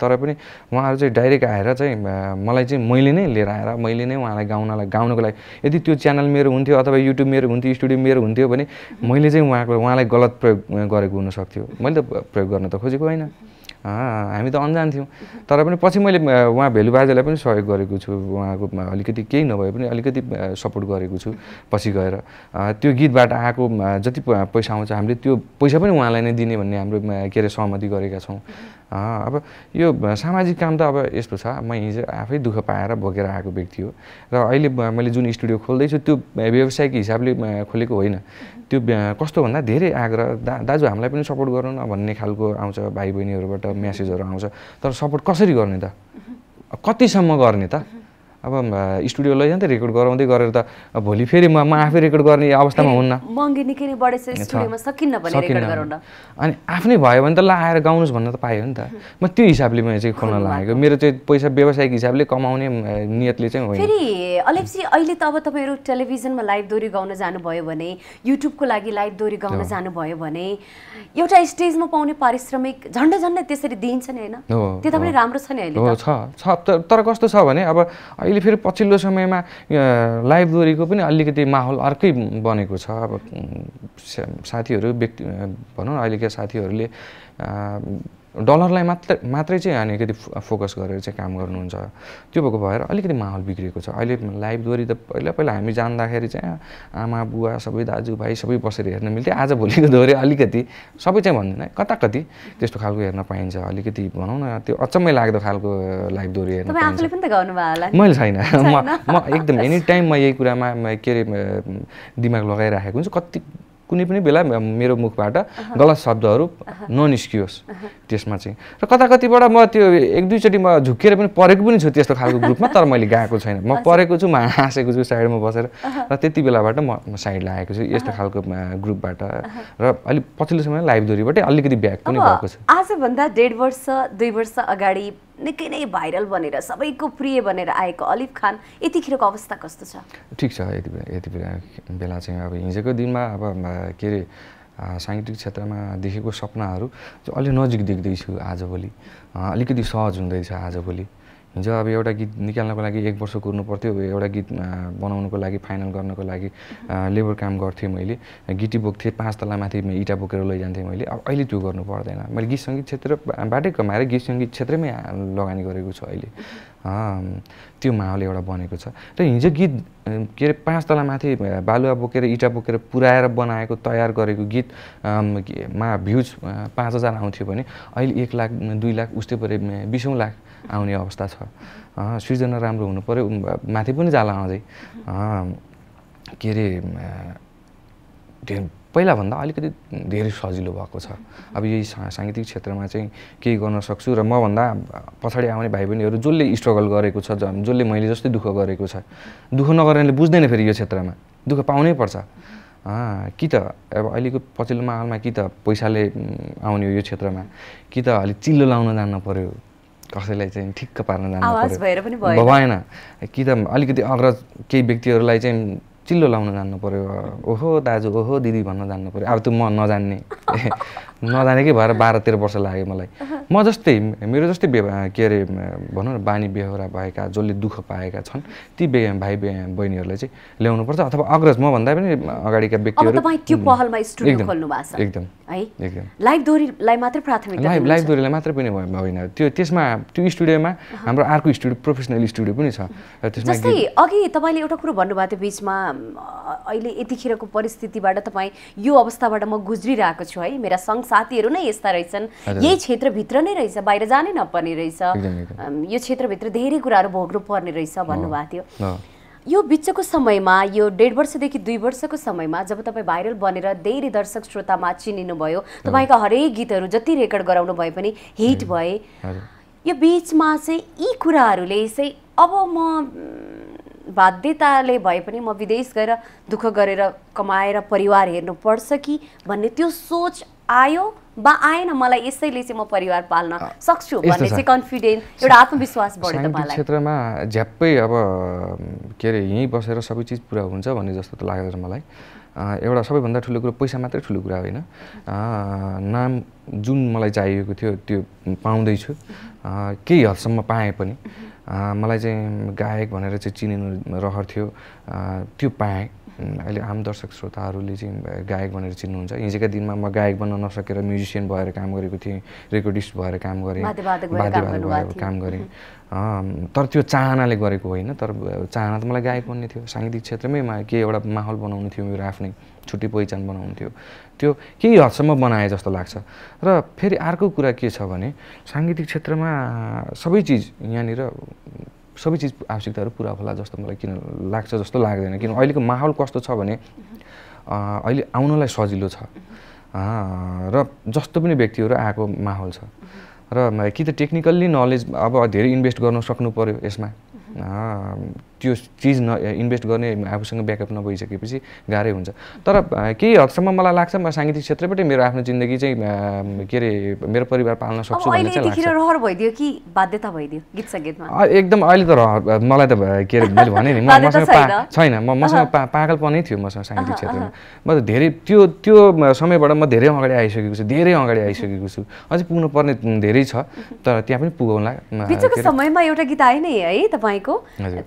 तर पनि उहाँहरु चाहिँ डाइरेक्ट आएर चाहिँ मलाई चाहिँ मैले नै लिएर आएर मैले नै उहाँलाई गाउनको लागि यदि त्यो च्यानल मेरो हुन्थ्यो अथवा युट्युब मेरो हुन्थ्यो स्टुडियो मेरो हुन्थ्यो भने मैले चाहिँ उहाँलाई गलत प्रयोग गरेको हुनसक्थ्यो मैले त प्रयोग गर्न त खोजेको होइन हामी त अनजान थियौँ तर पनि पछि मैले उहाँ भेलुबाजेलाई पनि सहयोग गरेको छु उहाँको अलिकति केही नभए पनि अलिकति सपोर्ट गरेको छु पछि गएर त्यो गीतबाट आएको जति पैसा आउँछ हामीले त्यो पैसा पनि उहाँलाई नै दिने भन्ने हाम्रो के अरे सहमति गरेका छौँ अब यो सामाजिक काम त अब यस्तो छ म हिजो आफै दुःख पाएर बोकेर आएको व्यक्ति हो र अहिले मैले जुन स्टुडियो खोल्दैछु त्यो व्यावसायिक हिसाबले खोलेको होइन त्यो कस्तो भन्दा धेरै आग्रह दाजु हामीलाई पनि सपोर्ट गर्नु न भन्ने खालको आउँछ भाइ बहिनीहरुबाट म्यासेजहरु आउँछ तर सपोर्ट कसरी गर्ने त कतिसम्म गर्ने त अब स्टूडियो लैजाते रेकर्ड गराउँदै गरेर त भोलि फेरि म आफै रेकर्ड गर्ने अवस्थामा हुन्न। महँगी निकै नै बढेछ, स्टुडियोमा सकिन्न भने रेकर्ड गराउन। अनि आफ्नै भयो भने त ल आएर गाउनुस् भन्न त पायो नि त। म त्यो हिसाबले मैले चाहिँ खोल्न लागेको, मेरो चाहिँ पैसा व्यावसायिक हिसाबले कमाउने नियतले चाहिँ होइन। फेरि अलिफ जी अहिले त अब तपाईहरु टेलिभिजनमा लाइभ दोरी गाउन जानु भयो भने, युट्युबको लागि लाइभ दोरी गाउन जानु भयो भने एउटा स्टेजमा पाउने पारिश्रमिक झन्डै झन्डै त्यसरी दिइन्छ नि हैन? त्यो त पनि राम्रो छ नि अहिले त। छ छ, तर कस्तो छ भने अब अहिले फेरि पछिल्लो समयमा लाइभ दोरीको पनि अलिकति माहौल अर्कै बनेको छ। अब साथीहरू व्यक्ति भनौँ अहिलेका साथीहरूले डलरलाई मात्रै चाहिँ अलिकति फोकस गरेर चाहिँ काम गर्नुहुन्छ, त्यो भएको भएर अलिकति माहौल बिग्रेको छ। अहिले लाइभ दोरी त पहिला पहिला हामी जाँदाखेरि चाहिँ आमा बुवा सबै दाजुभाइ सबै बसेर हेर्न मिल्थ्यो, आज भोलिको दोरी अलिकति सबै चाहिँ भन्दैन कता कति त्यस्तो खालको हेर्न पाइन्छ, अलिकति भनौँ न त्यो अचम्मै लाग्दो खालको लाइभ दोरी हेर्न पाइन्छ। आफूले पनि त गाउनुभयो होला? मैले छैन, म एकदम एनी टाइम म यही कुरामा के अरे दिमाग लगाइराखेको हुन्छु, कति कुनै पनि बेला मेरो मुखबाट गलत शब्दहरू ननिस्कियोस् त्यसमा चाहिँ। र कता कतिबाट म त्यो एक दुईचोटि म झुक्केर पनि परेको पनि छु त्यस्तो खालको ग्रुपमा, तर मैले गाएको छैन। म परेको छु, म हाँसेको छु साइडमा बसेर, र त्यति बेलाबाट म साइड लागेको छु यस्तो खालको ग्रुपबाट। र अलि पछिल्लो समय लाइभ दोरीबाटै अलिकति ब्याक पनि भएको छ। आजभन्दा 1.5 वर्ष 2 वर्ष अगाडि निकै नै भाइरल बनेर सबैको प्रिय बनेर आएको अलिफ खान यतिखेरको अवस्था कस्तो छ? ठिक छ, यति बेला चाहिँ अब हिजोको दिनमा अब के अरे साङ्गीतिक क्षेत्रमा देखेको सपनाहरू अलि नजिक देख्दैछु, आजभोलि अलिकति सहज हुँदैछ। आजभोलि हिजो अब एउटा गीत निकाल्नको लागि 1 वर्ष कुर्नु पर्थ्यो, एउटा गीत बनाउनुको लागि फाइनल गर्नको लागि लेबर काम गर्थेँ, मैले गिटी बोक्थेँ, 5 तला माथि इँटा बोकेर लैजान्थेँ मैले। अब अहिले त्यो गर्नु पर्दैन, मैले गीत सङ्गीत क्षेत्रबाटै कमाएर गीत सङ्गीत क्षेत्रमै लगानी गरेको छु अहिले। त्यो माहौल एउटा बनेको छ। र हिजो गीत के अरे 5 तला माथि बालुवा बोकेर इँटा बोकेर पुऱ्याएर बनाएको तयार गरेको गीतमा भ्युज 5000 आउँथ्यो भने अहिले 1 लाख 2 लाख उस्तै परे 20 लाख आउने अवस्था छ। सृजना राम्रो हुनु पर्यो, माथि पनि जाला अझै के अरे पहिलाभन्दा अलिकति धेरै सजिलो भएको छ। अब यही साङ्गीतिक क्षेत्रमा चाहिँ केही गर्न सक्छु, र मभन्दा पछाडि आउने भाइ बहिनीहरू जसले स्ट्रगल गरेको छ, जसले मैले जस्तै दुःख गरेको छ, दुःख नगर्नेले बुझ्दैन फेरि यो क्षेत्रमा दुःख पाउनै पर्छ। कि त अब अहिलेको पछिल्लो माहौलमा कि त पैसाले आउने हो यो क्षेत्रमा, कि त अलिक चिल्लो लाउन जान्न पर्यो, कसैलाई चाहिँ ठिक्क पार्न जानु पर्यो भएन, कि त अलिकति अग्रज केही व्यक्तिहरूलाई चाहिँ चिल्लो लाउन जान्नु पर्यो, ओहो दाजु ओहो दिदी भन्न जान्नु पर्यो। अब त्यो म नजानेकै भएर 12-13 वर्ष लाग्यो मलाई। म जस्तै मेरो जस्तै के अरे भनौँ न बानी बेहोरा भएका जसले दुःख पाएका छन् ती भाइ बहिनीहरूलाई चाहिँ ल्याउनुपर्छ, अथवा अग्रज मभन्दा पनि अगाडिका व्यक्तिहरू। अब तपाई त्यो पहलमा स्टुडियो खोल्नु भएको छ? एकदम है, एकदम लाइभ दोरीलाई मात्र प्राथमिकता दिन्छ? लाइभ दोरीलाई मात्र पनि होइन, त्यो स्टुडियोमा हाम्रो अर्को स्टुडियो प्रोफेसनल स्टुडियो पनि छ। जस्तै अघि तपाईले एउटा कुरा भन्नुभएको थियो बीचमा, अहिले यतिखेरको परिस्थितिबाट तपाई यो अवस्थाबाट म गुज्रिरहेको छु है, मेरा साथीहरू नै यस्ता रहेछन्, यही क्षेत्रभित्र नै रहेछ, बाहिर जानै नपर्ने रहेछ, यो क्षेत्रभित्र धेरै कुराहरू भोग्नु पर्ने रहेछ भन्नुभएको थियो। यो बिचको समयमा, यो 1.5 वर्षदेखि 2 वर्षको समयमा जब तपाईँ भाइरल बनेर धेरै दर्शक श्रोतामा चिनिनुभयो, तपाईँका हरेक गीतहरू जति रेकर्ड गराउनु भए पनि हिट भए, यो बिचमा चाहिँ यी कुराहरूले चाहिँ अब म बाध्यताले भए पनि म विदेश गएर दुःख गरेर कमाएर परिवार हेर्नुपर्छ कि भन्ने त्यो सोच आयो बा आएन, मलाई यसैले चाहिँ म परिवार पाल्न सक्छु भन्ने चाहिँ कन्फिडेन्स एउटा आत्मविश्वास बढ्यो तपाईँलाई? साङ्गीतिक क्षेत्रमा झ्याप्पै अब के अरे यहीँ बसेर सबै चिज पुरा हुन्छ भन्ने जस्तो त लाग्दैन मलाई। एउटा सबैभन्दा ठुलो कुरो पैसा मात्रै ठुलो कुरा होइन, नाम जुन मलाई चाहिएको थियो त्यो पाउँदैछु, केही हदसम्म पाएँ पनि। मलाई चाहिँ गायक भनेर चाहिँ चिनिनु रहर थियो, त्यो पाएँ। अहिले आम दर्शक श्रोताहरूले चाहिँ गायक भनेर चिन्नुहुन्छ। हिजोका दिनमा म गायक बन्न नसकेर म्युजिसियन भएर काम गरेको थिएँ, रेकर्डिस्ट भएर काम गरेँ, वाद्यवादक भएर काम गरेँ। तर त्यो चाहनाले गरेको होइन, तर चाहना त मलाई गायक बन्ने थियो, साङ्गीतिक क्षेत्रमै केही एउटा माहौल बनाउनु थियो, मेरो आफ्नै छुट्टै पहिचान बनाउनु थियो, त्यो केही हदसम्म बनाएँ जस्तो लाग्छ। र फेरि अर्को कुरा के छ भने साङ्गीतिक क्षेत्रमा सबै चिज यहाँनिर सबै चिज आवश्यकताहरू पुरा होला जस्तो मलाई किन लाग्छ जस्तो लाग्दैन, किन अहिलेको माहौल कस्तो छ भने अहिले आउनलाई सजिलो छ, र जस्तो पनि व्यक्तिहरू आएको माहौल छ। र कि त टेक्निकल्ली नलेज अब धेरै इन्भेस्ट गर्न सक्नु पर्यो यसमा, त्यो चीज न इन्वेस्ट गर्ने आफूसँग ब्याकअप नभइसकेपछि गाह्रै हुन्छ। तर केही हदसम्म मलाई लाग्छ म सांगीतिक क्षेत्रबाट मेरो आफ्नो जिन्दगी चाहिँ के रे मेरो परिवार पाल्न सक्छु भन्ने चाहिँ लाग्छ। रहर भइदियो कि बाध्यता भइदियो गीत संगीतमा? एकदम अहिले त रहर मलाई त के रे मैले भने नि मसँग छैन, मसँग पागलपनै थियो मसँग सांगीतिक क्षेत्रमा। म त धेरै त्यो समयबाट म धेरै अगाडि आइसकेको छु, अझै पुग्नु पर्ने धेरै छ तर त्यहाँ पनि पुगौँला। बिचको समयमा एउटा गीत आएन है तपाईको,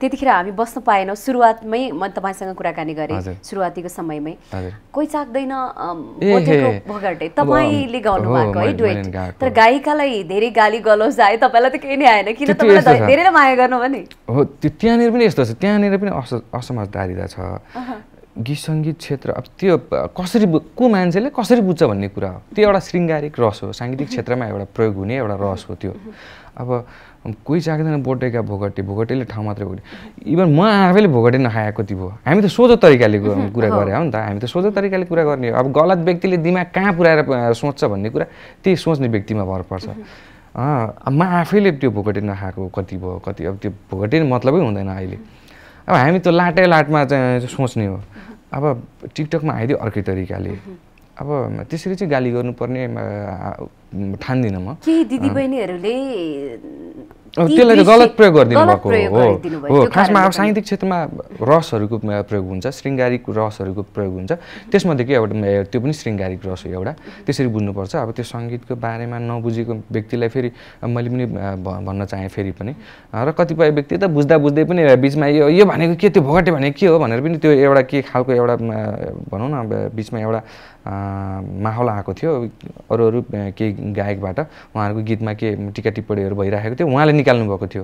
त्यतिखेर हामी बस्न पाएनौँ। सुरुवातमै म तपाईसँग कुराकानी गरेँ, सुरुवातीको समयमै कोही चाख्दैन बोटेको भगटे तपाईले गाउनु भएको है डुएट, तर गायिकालाई धेरै गाली गलौज आए, तपाईलाई त केही नै आएन किन? तपाईलाई धेरैले माया गर्नु भने हो। त्यहाँनिर पनि यस्तो छ, त्यहाँनिर पनि असमझदारिता छ। गीत संगीत क्षेत्र अब त्यो कसरी को मान्छेले कसरी बुझ्छ भन्ने कुरा हो, त्यो एउटा शृङ्गारिक रस हो, साङ्गीतिक क्षेत्रमा एउटा प्रयोग हुने एउटा रस हो त्यो। अब कोही चाख्दैन बोटेका भोगटे, भोगटेले ठाउँ मात्रै भोगटे। इभन म आफैले भोगटे नखाएको कति भयो। हामी त सोझो तरिकाले कुरा गरे हो नि त, हामी त सोझो तरिकाले कुरा गर्ने हो। अब गलत व्यक्तिले दिमाग कहाँ पुऱ्याएर सोच्छ भन्ने कुरा त्यही सोच्ने व्यक्तिमा भर पर्छ। म आफैले त्यो भोगटे नखाएको कति भयो, अब त्यो भोगटे मतलबै हुँदैन अहिले। अब हामी त्यो लाटे लाटमा चाहिँ सोच्ने हो। अब टिकटकमा आइदियो अर्कै तरिकाले, अब त्यसरी चाहिँ गाली गर्नुपर्ने ठान्दिनँ म। केही दिदीबहिनीहरूले त्यसलाई त गलत प्रयोग गरिदिनु भएको हो। खासमा अब साहित्यिक क्षेत्रमा रसहरूको प्रयोग हुन्छ, शृङ्गारिक रसहरूको प्रयोग हुन्छ, त्यसमध्ये के एउटा त्यो पनि शृङ्गारिक रस हो एउटा, त्यसरी बुझ्नुपर्छ। अब त्यो सङ्गीतको बारेमा नबुझेको व्यक्तिलाई फेरि मैले पनि भन्न चाहेँ फेरि पनि, र कतिपय व्यक्ति त बुझ्दै पनि बिचमा यो भनेको के, त्यो भोगटे भनेको के हो भनेर पनि त्यो एउटा के खालको एउटा भनौँ न बिचमा एउटा माहौल आएको थियो। अरू केही गायकबाट उहाँहरूको गीतमा के टिका टिप्पणीहरू भइरहेको थियो, उहाँले निकाल्नु भएको थियो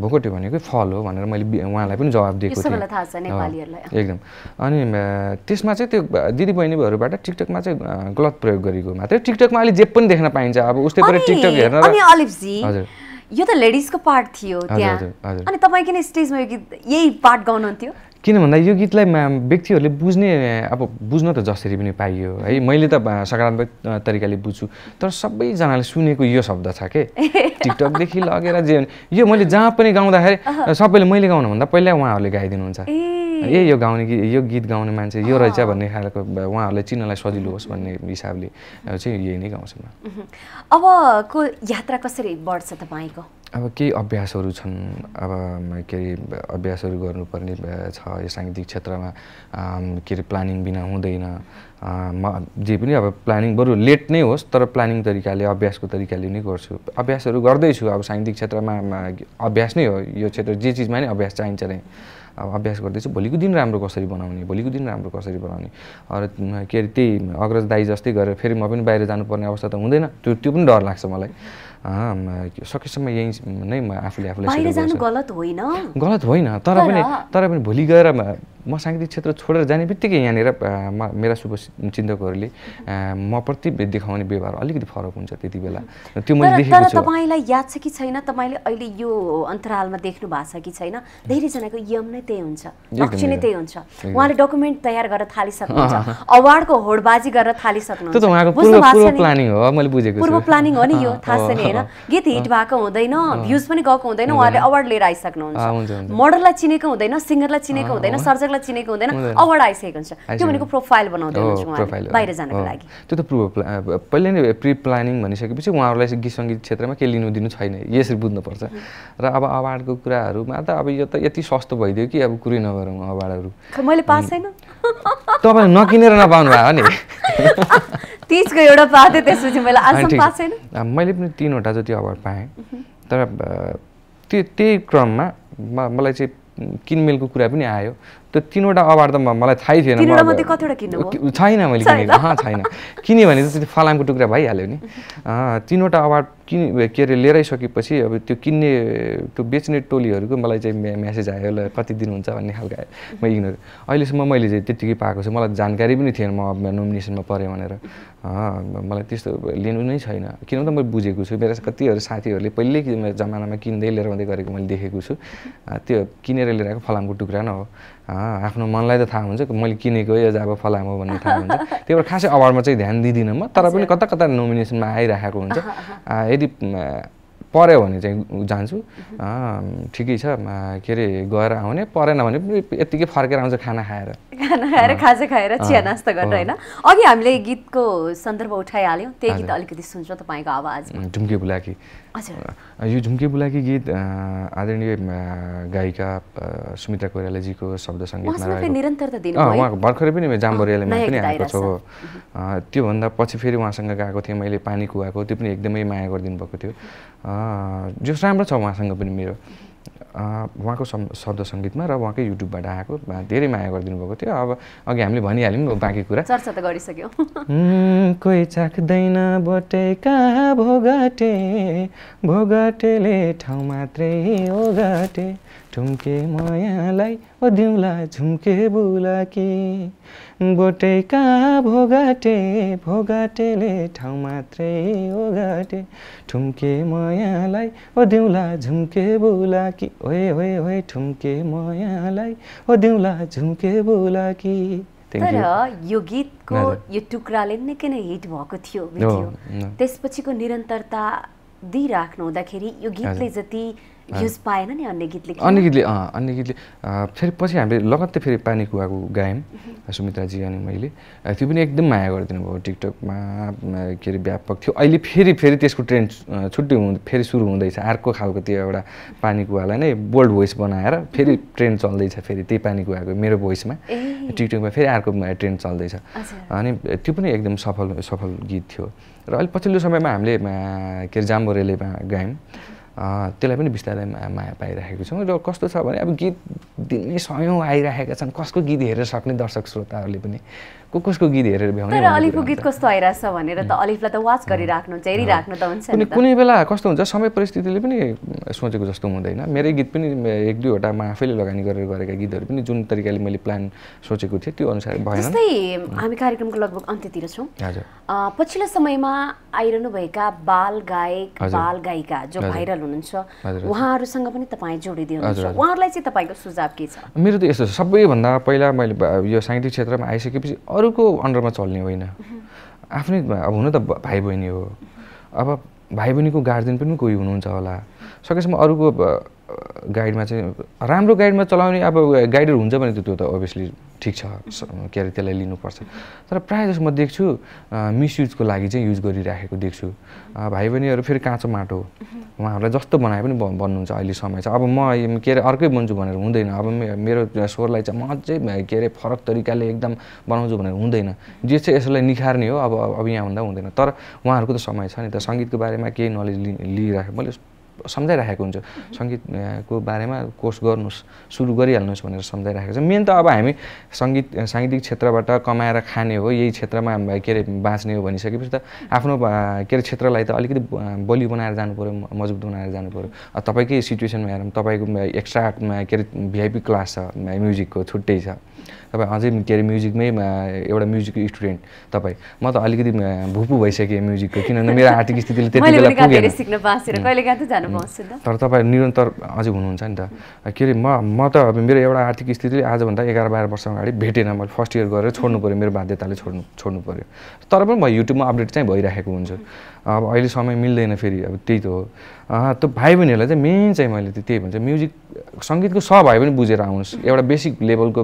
भोगटे भनेको फल हो भनेर मैले उहाँलाई पनि जवाब दिएको थिएँ एकदम। अनि त्यसमा चाहिँ त्यो दिदी बहिनीहरूबाट टिकटकमा चाहिँ गलत प्रयोग गरेको मात्रै, टिकटकमा अहिले जे पनि देख्न पाइन्छ। अब उस्तै परे टिकटक हेर्न हजुर यो त लेडिजको पार्ट थियो त्यहाँ, अनि तपाईँ किन स्टेजमा यो गीत यही पार्ट गाउनुहुन्थ्यो? किन भन्दा यो गीतलाई व्यक्तिहरूले बुझ्ने, अब बुझ्न त जसरी पनि पाइयो है, मैले त सकारात्मक तरिकाले बुझ्छु, तर सबैजनाले सुनेको यो शब्द छ के टिकटकदेखि लगेर जे यो मैले जहाँ पनि गाउँदाखेरि सबैले मैले गाउनुभन्दा पहिला उहाँहरूले गाइदिनुहुन्छ, ए यो गाउने यो गीत गाउने मान्छे यो रहेछ भन्ने खालको उहाँहरूलाई चिन्नलाई सजिलो होस् भन्ने हिसाबले चाहिँ यही नै गाउँछु म। अबको यात्रा कसरी बढ्छ तपाईँको? अब केही अभ्यासहरू छन्, अब केही अभ्यासहरू गर्नुपर्ने छ यो साङ्गीतिक क्षेत्रमा। के अरे प्लानिङ बिना हुँदैन, म जे पनि अब प्लानिङ बरु लेट नै होस् तर प्लानिङ तरिकाले अभ्यासको तरिकाले नै गर्छु, अभ्यासहरू गर्दैछु। अब साङ्गीतिक क्षेत्रमा अभ्यास नै हो यो क्षेत्र, जे चिजमा नै अभ्यास चाहिन्छ नै। अब अभ्यास गर्दैछु भोलिको दिन राम्रो कसरी बनाउने, अरू के अरे त्यही अग्रज दाई जस्तै गरेर फेरि म पनि बाहिर जानुपर्ने अवस्था त हुँदैन, त्यो पनि डर लाग्छ मलाई। सकेसम्म यहीँ नै म आफूले गलत होइन तर पनि भोलि गएर म साङ्गीतिक क्षेत्र छोडेर जाने बित्तिकै यहाँनिर मेरा शुभचिन्तकहरूले म प्रति देखाउने व्यवहार अलिकति फरक हुन्छ त्यति बेला, त्यो मैले देखेको छु। तपाईँलाई याद छ कि छैन, तपाईँले अहिले यो अन्तरालमा देख्नु भएको छ कि छैन, धेरैजनाको यम नै त्यही हुन्छ, लक्ष्य नै त्यही हुन्छ, उहाँले डकुमेन्ट तयार गर्न थालिसक्नुहुन्छ, अवार्डको होडबाजी गर्न थालिसक्नुहुन्छ। त्यो त उहाँको पूर्व प्लानिङ हो, मैले बुझेको पूर्व प्लानिङ हो नि यो, थाहा छैन हैन? गीत हिट भएको हुँदैन, भ्युज पनि गएको हुँदैन, उहाँले अवार्ड लिएर आइसक्नुहुन्छ। मोडललाई चिनेको हुँदैन, सिङ्गरलाई चिनेको हुँदैन, सर्जक चिनेको हुँदैन, अवार्ड आइसकेको हुन्छ। त्यो भनेको प्रोफाइल बनाउँदै हुनुहुन्छ बाहिर जानको लागि। त्यो त पहिले नै प्रि प्लानिङ भनिसकेपछि उहाँहरूलाई गीत सङ्गीत क्षेत्रमा के लिनु दिनु छैन, यसरी बुझ्नुपर्छ। र अब अवार्डको कुराहरूमा त अब यो त यति सस्तो भइदियो कि अब कुरै नगरौँ अवार्डहरू। मैले पास छैन तपाईँ नकिनेर नपाउनु भयो नि, 30को एउटा पाएँ, त्यसपछि मैले आजसम्म पास छैन। मैले पनि 3वटा जति अवार्ड पाएँ, तर त्यही क्रममा मलाई चाहिँ किनमेलको कुरा पनि आयो। त्यो 3वटा अवार्ड त मलाई थाहै थिएन, छैन मैले किनेको छैन, किने भने चाहिँ फलामको टुक्रा भइहाल्यो नि। 3वटा अवार्ड के अरे लिएरै सकेपछि अब त्यो किन्ने त्यो बेच्ने टोलीहरूको मलाई चाहिँ म्यासेज आयो, ल कति दिनुहुन्छ भन्ने खालको आयो। म इग्नोर, अहिलेसम्म मैले चाहिँ त्यत्तिकै पाएको छु, मलाई जानकारी पनि थिएन म नोमिनेसनमा परेँ भनेर। मलाई त्यस्तो लिनु नै छैन, किनभने मैले बुझेको छु मेरा कतिहरू साथीहरूले पहिल्यै जमानामा किन्दै लिएर आउँदै गरेको मैले देखेको छु। त्यो किनेर लिएर आएको फलामको टुक्रा न हो, आफ्नो मनलाई त थाहा हुन्छ मैले किनेको यो अब फलाम हो भन्ने थाहा हुन्छ। त्यही भएर खासै अवार्डमा चाहिँ ध्यान दिँदिनँ म, तर पनि कता कता नोमिनेसनमा आइरहेको हुन्छ। यदि पर्यो भने चाहिँ जान्छु ठिकै छ के रे गएर आउने परेन भने यतिकै फर्केर आउँछ खाना खाएर खाजा खाएर चिया नास्ता गरेर हैन। अघि हामीले गीतको सन्दर्भ उठाइहाल्यौ त्यो गीत अलिकति सुन्छौ तपाईको आवाजमा झुम्के बुलाकी। हजुर यो झुम्के बुलाकी गीत आदरणीय गायिका सुमिता कोइराला जी को शब्द संगीतमा रहेको निरन्तरता दिनु भयो। उहाँ भर्खरै पनि म जाम्बोरेलमा पनि आएको छु त्यो भन्दा पछि फेरि उहाँसँग गाएको थिए मैले पानी कुवाको त्यो पनि एकदमै माया गर्दिनु भएको थियो जो राम्रो छ उहाँसँग पनि मेरो उहाँको शब्द सङ्गीतमा र उहाँकै युट्युबबाट आएको धेरै माया गरिदिनु भएको थियो। अब अघि हामीले भनिहाल्यौँ बाँकी कुरा चर्चा त गरिसक्यौँ। कोही चाख्दैन बटेका भोगाटे भोगाटेले ठाउँ मात्रै ओगाटे झुम्के मायालाई ओदिउँला झुम्के बुलाकी बोटेका भोगाटे भोगाटेले ठाउँ मात्रै ओगाटे ठुम्के मायालाई ओदिउँला झुम्के बुलाकी ओए ओए ओए ठुम्के मायालाई ओदिउँला झुम्के बुलाकी। तर यो गीतको यो टुक्राले निकै नै हिट भएको थियो त्यसपछिको निरन्तरता दिइराख्नु हुँदाखेरि यो गीतले जति युज पाएन नि अन्य गीतले फेरि पछि हामीले लगत्तै फेरि पानी कुवाको गायौँ सुमित्राजी अनि मैले त्यो पनि एकदम माया गरिदिनु भयो टिकटकमा के अरे व्यापक थियो। अहिले फेरि त्यसको ट्रेन्ड छुट्टै फेरि सुरु हुँदैछ अर्को खालको त्यो एउटा पानी कुवालाई नै बोल्ड भोइस बनाएर फेरि ट्रेन्ड चल्दैछ फेरि त्यही पानी कुवाको मेरो भोइसमा टिकटकमा फेरि अर्को ट्रेन्ड चल्दैछ अनि त्यो पनि एकदम सफल गीत थियो। र अहिले पछिल्लो समयमा हामीले के अरे जाम्बोरेलेमा गायौँ त्यसलाई पनि बिस्तारै माया पाइरहेको छौँ। र कस्तो छ भने अब गीत दिनमै सयौँ आइरहेका छन् कसको गीत हेरेर सक्ने दर्शक श्रोताहरूले पनि कसको गीत हेरेर भ्याउने। तर अलिफको गीत कस्तो आइराछ भनेर त अलिफलाई त वाच गरिराख्नु हेरिराख्नु त हुन्छ नि कुनै बेला कस्तो हुन्छ समय परिस्थितिले पनि सोचेको जस्तो हुँदैन। मेरै गीत पनि एक दुईवटा म आफैले लगानी गरेर गरेका गीतहरू पनि जुन तरिकाले मैले प्लान सोचेको थिएँ त्यो अनुसार भएन। जस्तै हामी कार्यक्रमको लगभग अन्त्यतिर छौँ। पछिल्लो समयमा आइरहनुभएका बाल गायक बाल गायिका जो भाइरल हुनुहुन्छ उहाँहरूसँग पनि तपाईँ जोडिदिनु हुन्छ उहाँहरूलाई चाहिँ तपाईँको सुझाव के छ? मेरो त यस्तो सबैभन्दा पहिला मैले यो साहित्य क्षेत्रमा आइसकेपछि अरूको अन्डरमा चल्ने होइन आफ्नै अब हुन त भाइ बहिनी हो अब भाइ बहिनीको गार्जियन पनि कोही हुनुहुन्छ होला सकेसम्म अरूको गाइडमा चाहिँ राम्रो गाइडमा चलाउने अब गाइडर हुन्छ भने त्यो त अभियसली ठिक छ के अरे त्यसलाई लिनुपर्छ। तर प्रायः जस्तो म देख्छु मिसयुजको लागि चाहिँ युज गरिराखेको देख्छु भाइ बहिनीहरू फेरि काँचो माटो उहाँहरूलाई जस्तो बनाए पनि बन्नुहुन्छ अहिले समय छ अब म के अरे अर्कै बन्छु भनेर हुँदैन अब मेरो स्वरलाई चाहिँ म अझै के अरे फरक तरिकाले एकदम बनाउँछु भनेर हुँदैन जे चाहिँ यसलाई निखार्ने हो अब यहाँभन्दा हुँदैन। तर उहाँहरूको त समय छ नि त सङ्गीतको बारेमा केही नलेज लिइराखेँ मैले सम्झाइराखेको हुन्छ सङ्गीतको बारेमा कोर्स गर्नुहोस् सुरु गरिहाल्नुहोस् भनेर सम्झाइराखेको छ। मेन त अब हामी साङ्गीतिक क्षेत्रबाट कमाएर खाने हो यही क्षेत्रमा के अरे बाँच्ने हो भनिसकेपछि त आफ्नो के अरे क्षेत्रलाई त अलिकति बलियो बनाएर जानु पऱ्यो मजबुत बनाएर जानु पऱ्यो। तपाईँकै सिचुएसनमा हेरौँ तपाईँको एक्स्ट्रा के अरे भिआइपी क्लास छ म्युजिकको छुट्टै छ तपाईँ अझै के अरे म्युजिकमै एउटा म्युजिकको स्टुडेन्ट तपाईँ म त अलिकति भुपु भइसकेँ म्युजिकको किनभने मेरो आर्थिक स्थितिले त्यति बेला तर तपाईँ निरन्तर अझै हुनुहुन्छ नि त के अरे म त अब मेरो एउटा आर्थिक स्थितिले आजभन्दा 11-12 वर्ष अगाडि भेटेन मैले फर्स्ट इयर गरेर छोड्नु पऱ्यो मेरो बाध्यताले छोड्नु पऱ्यो। तर पनि म युट्युबमा अपडेट चाहिँ भइराखेको हुन्छ अब अहिले समय मिल्दैन फेरि अब त्यही त हो त्यो भाइ बहिनीहरूलाई चाहिँ मेन चाहिँ मैले त्यही भन्छ म्युजिक सङ्गीतको सब भए पनि बुझेर आउनुहोस् एउटा बेसिक लेभलको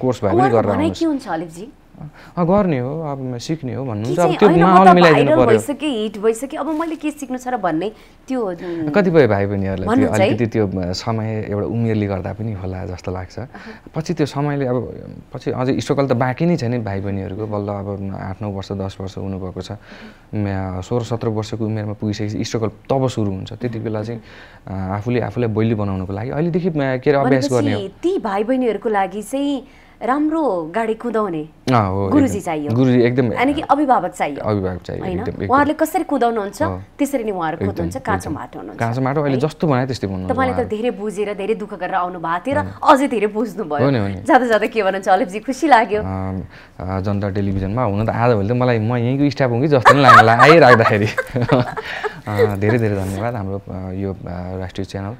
कोर्स भए पनि गरेर आउनुहोस् गर्ने हो अब सिक्ने हो भन्नुहुन्छ अब त्यो माहौल मिलाइदिनु पर्यो भइसक्यो हिट भइसक्यो अब मैले के सिक्नु छ र भन्ने त्यो कतिपय भाइ बहिनीहरूलाई त्यो अलिकति त्यो समय एउटा उमेरले गर्दा पनि होला जस्तो लाग्छ। पछि त्यो समयले अब पछि अझै स्ट्रगल त बाँकी नै छ नि भाइ बहिनीहरूको बल्ल अब 8-9 वर्ष 10 वर्ष हुनुभएको छ 16-17 वर्षको उमेरमा पुगिसकेपछि स्ट्रगल तब सुरु हुन्छ त्यति बेला चाहिँ आफूलाई बलियो बनाउनुको लागि अहिलेदेखि के अरे अभ्यास गर्ने हो। ती भाइ बहिनीहरूको लागि चाहिँ राम्रो गाडी कुदाउने गुरुजी चाहियो गुरुजी एकदम अनि कि अभिभावक चाहियो एकदम उहाँहरूले कसरी कुदाउनुहुन्छ त्यसरी नै उहाँहरू कुदाउँछ काँचो माटो अहिले जस्तो बनाए त्यस्तै बनाउनु तपाईले त धेरै बुझेर धेरै दुःख गरेर आउनु भएको थियो र अझै धेरै बुझ्नु भयो जाँदा के भन्नुहुन्छ अलिफ जी? खुसी लाग्यो जनता टेलिभिजनमा हुन त आज भोलि त मलाई म यहीँको स्टाफ हुँ कि जस्तो नि लाग्ला आइराख्दाखेरि धेरै धन्यवाद हाम्रो यो राष्ट्रिय च्यानल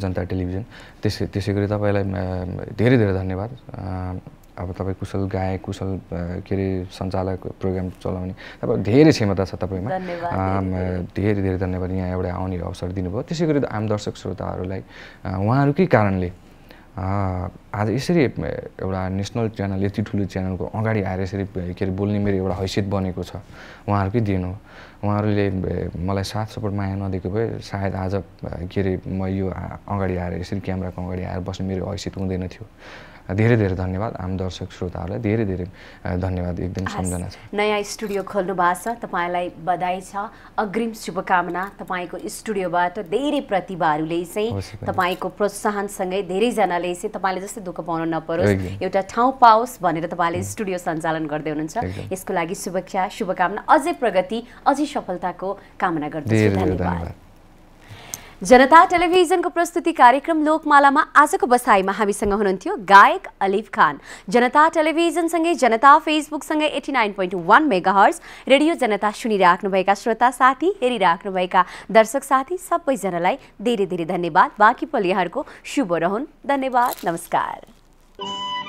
जनता टेलिभिजन त्यसै गरी तपाईँलाई धेरै धन्यवाद अब तपाईं कुशल गायक कुशल के अरे संचालक प्रोग्राम चलाउने अब धेरै क्षमता छ तपाईंमा धेरै धेरै धन्यवाद यहाँ एउटा आउने अवसर दिनुभयो। त्यसैगरी आम दर्शक श्रोताहरूलाई उहाँहरूकै कारणले आज यसरी एउटा नेशनल च्यानल यति ठुलो च्यानलको अगाडि आएर यसरी के अरे बोल्ने मेरो एउटा हैसियत बनेको छ उहाँहरूकै देन हो। उहाँहरूले मलाई साथ सपोर्ट माया नदिएको भए सायद आज के अरे म यो अगाडि आएर यसरी क्यामेराको अगाडि आएर बस्नु मेरो हैसियत हुँदैन थियो। धेरै धेरै धन्यवाद आम दर्शक श्रोताहरूलाई धेरै धेरै धन्यवाद। एकदम सम्झना छ नयाँ स्टुडियो खोल्नु भएको छ तपाईलाई बधाई छ अग्रिम शुभकामना। तपाईको स्टुडियोबाट धेरै प्रतिभाहरूले चाहिँ तपाईको प्रोत्साहनसँगै धेरैजनाले चाहिँ तपाईले जस्तै दुःख पाउन नपरोस् एउटा ठाउँ पाओस् भनेर तपाईले स्टुडियो सञ्चालन गर्दै हुनुहुन्छ। यसको लागि शुभेच्छा शुभकामना अझै प्रगति अझै सफलताको कामना गर्दछु। धन्यवाद। जनता टेलिभिजनको प्रस्तुति कार्यक्रम लोकमालामा आजको बसाईमा हामीसँग हुनुहुन्थ्यो गायक अलिफ खान। जनता टेलिभिजनसँगै जनता फेसबुकसँगै 89.1 मेगाहर्ज रेडियो जनता सुनिराख्नुभएका श्रोता साथी हेरिराख्नुभएका दर्शक साथी सबैजनालाई धेरै धेरै धन्यवाद। बाँकी पल यहाँहरूको शुभ रहन्। धन्यवाद। नमस्कार।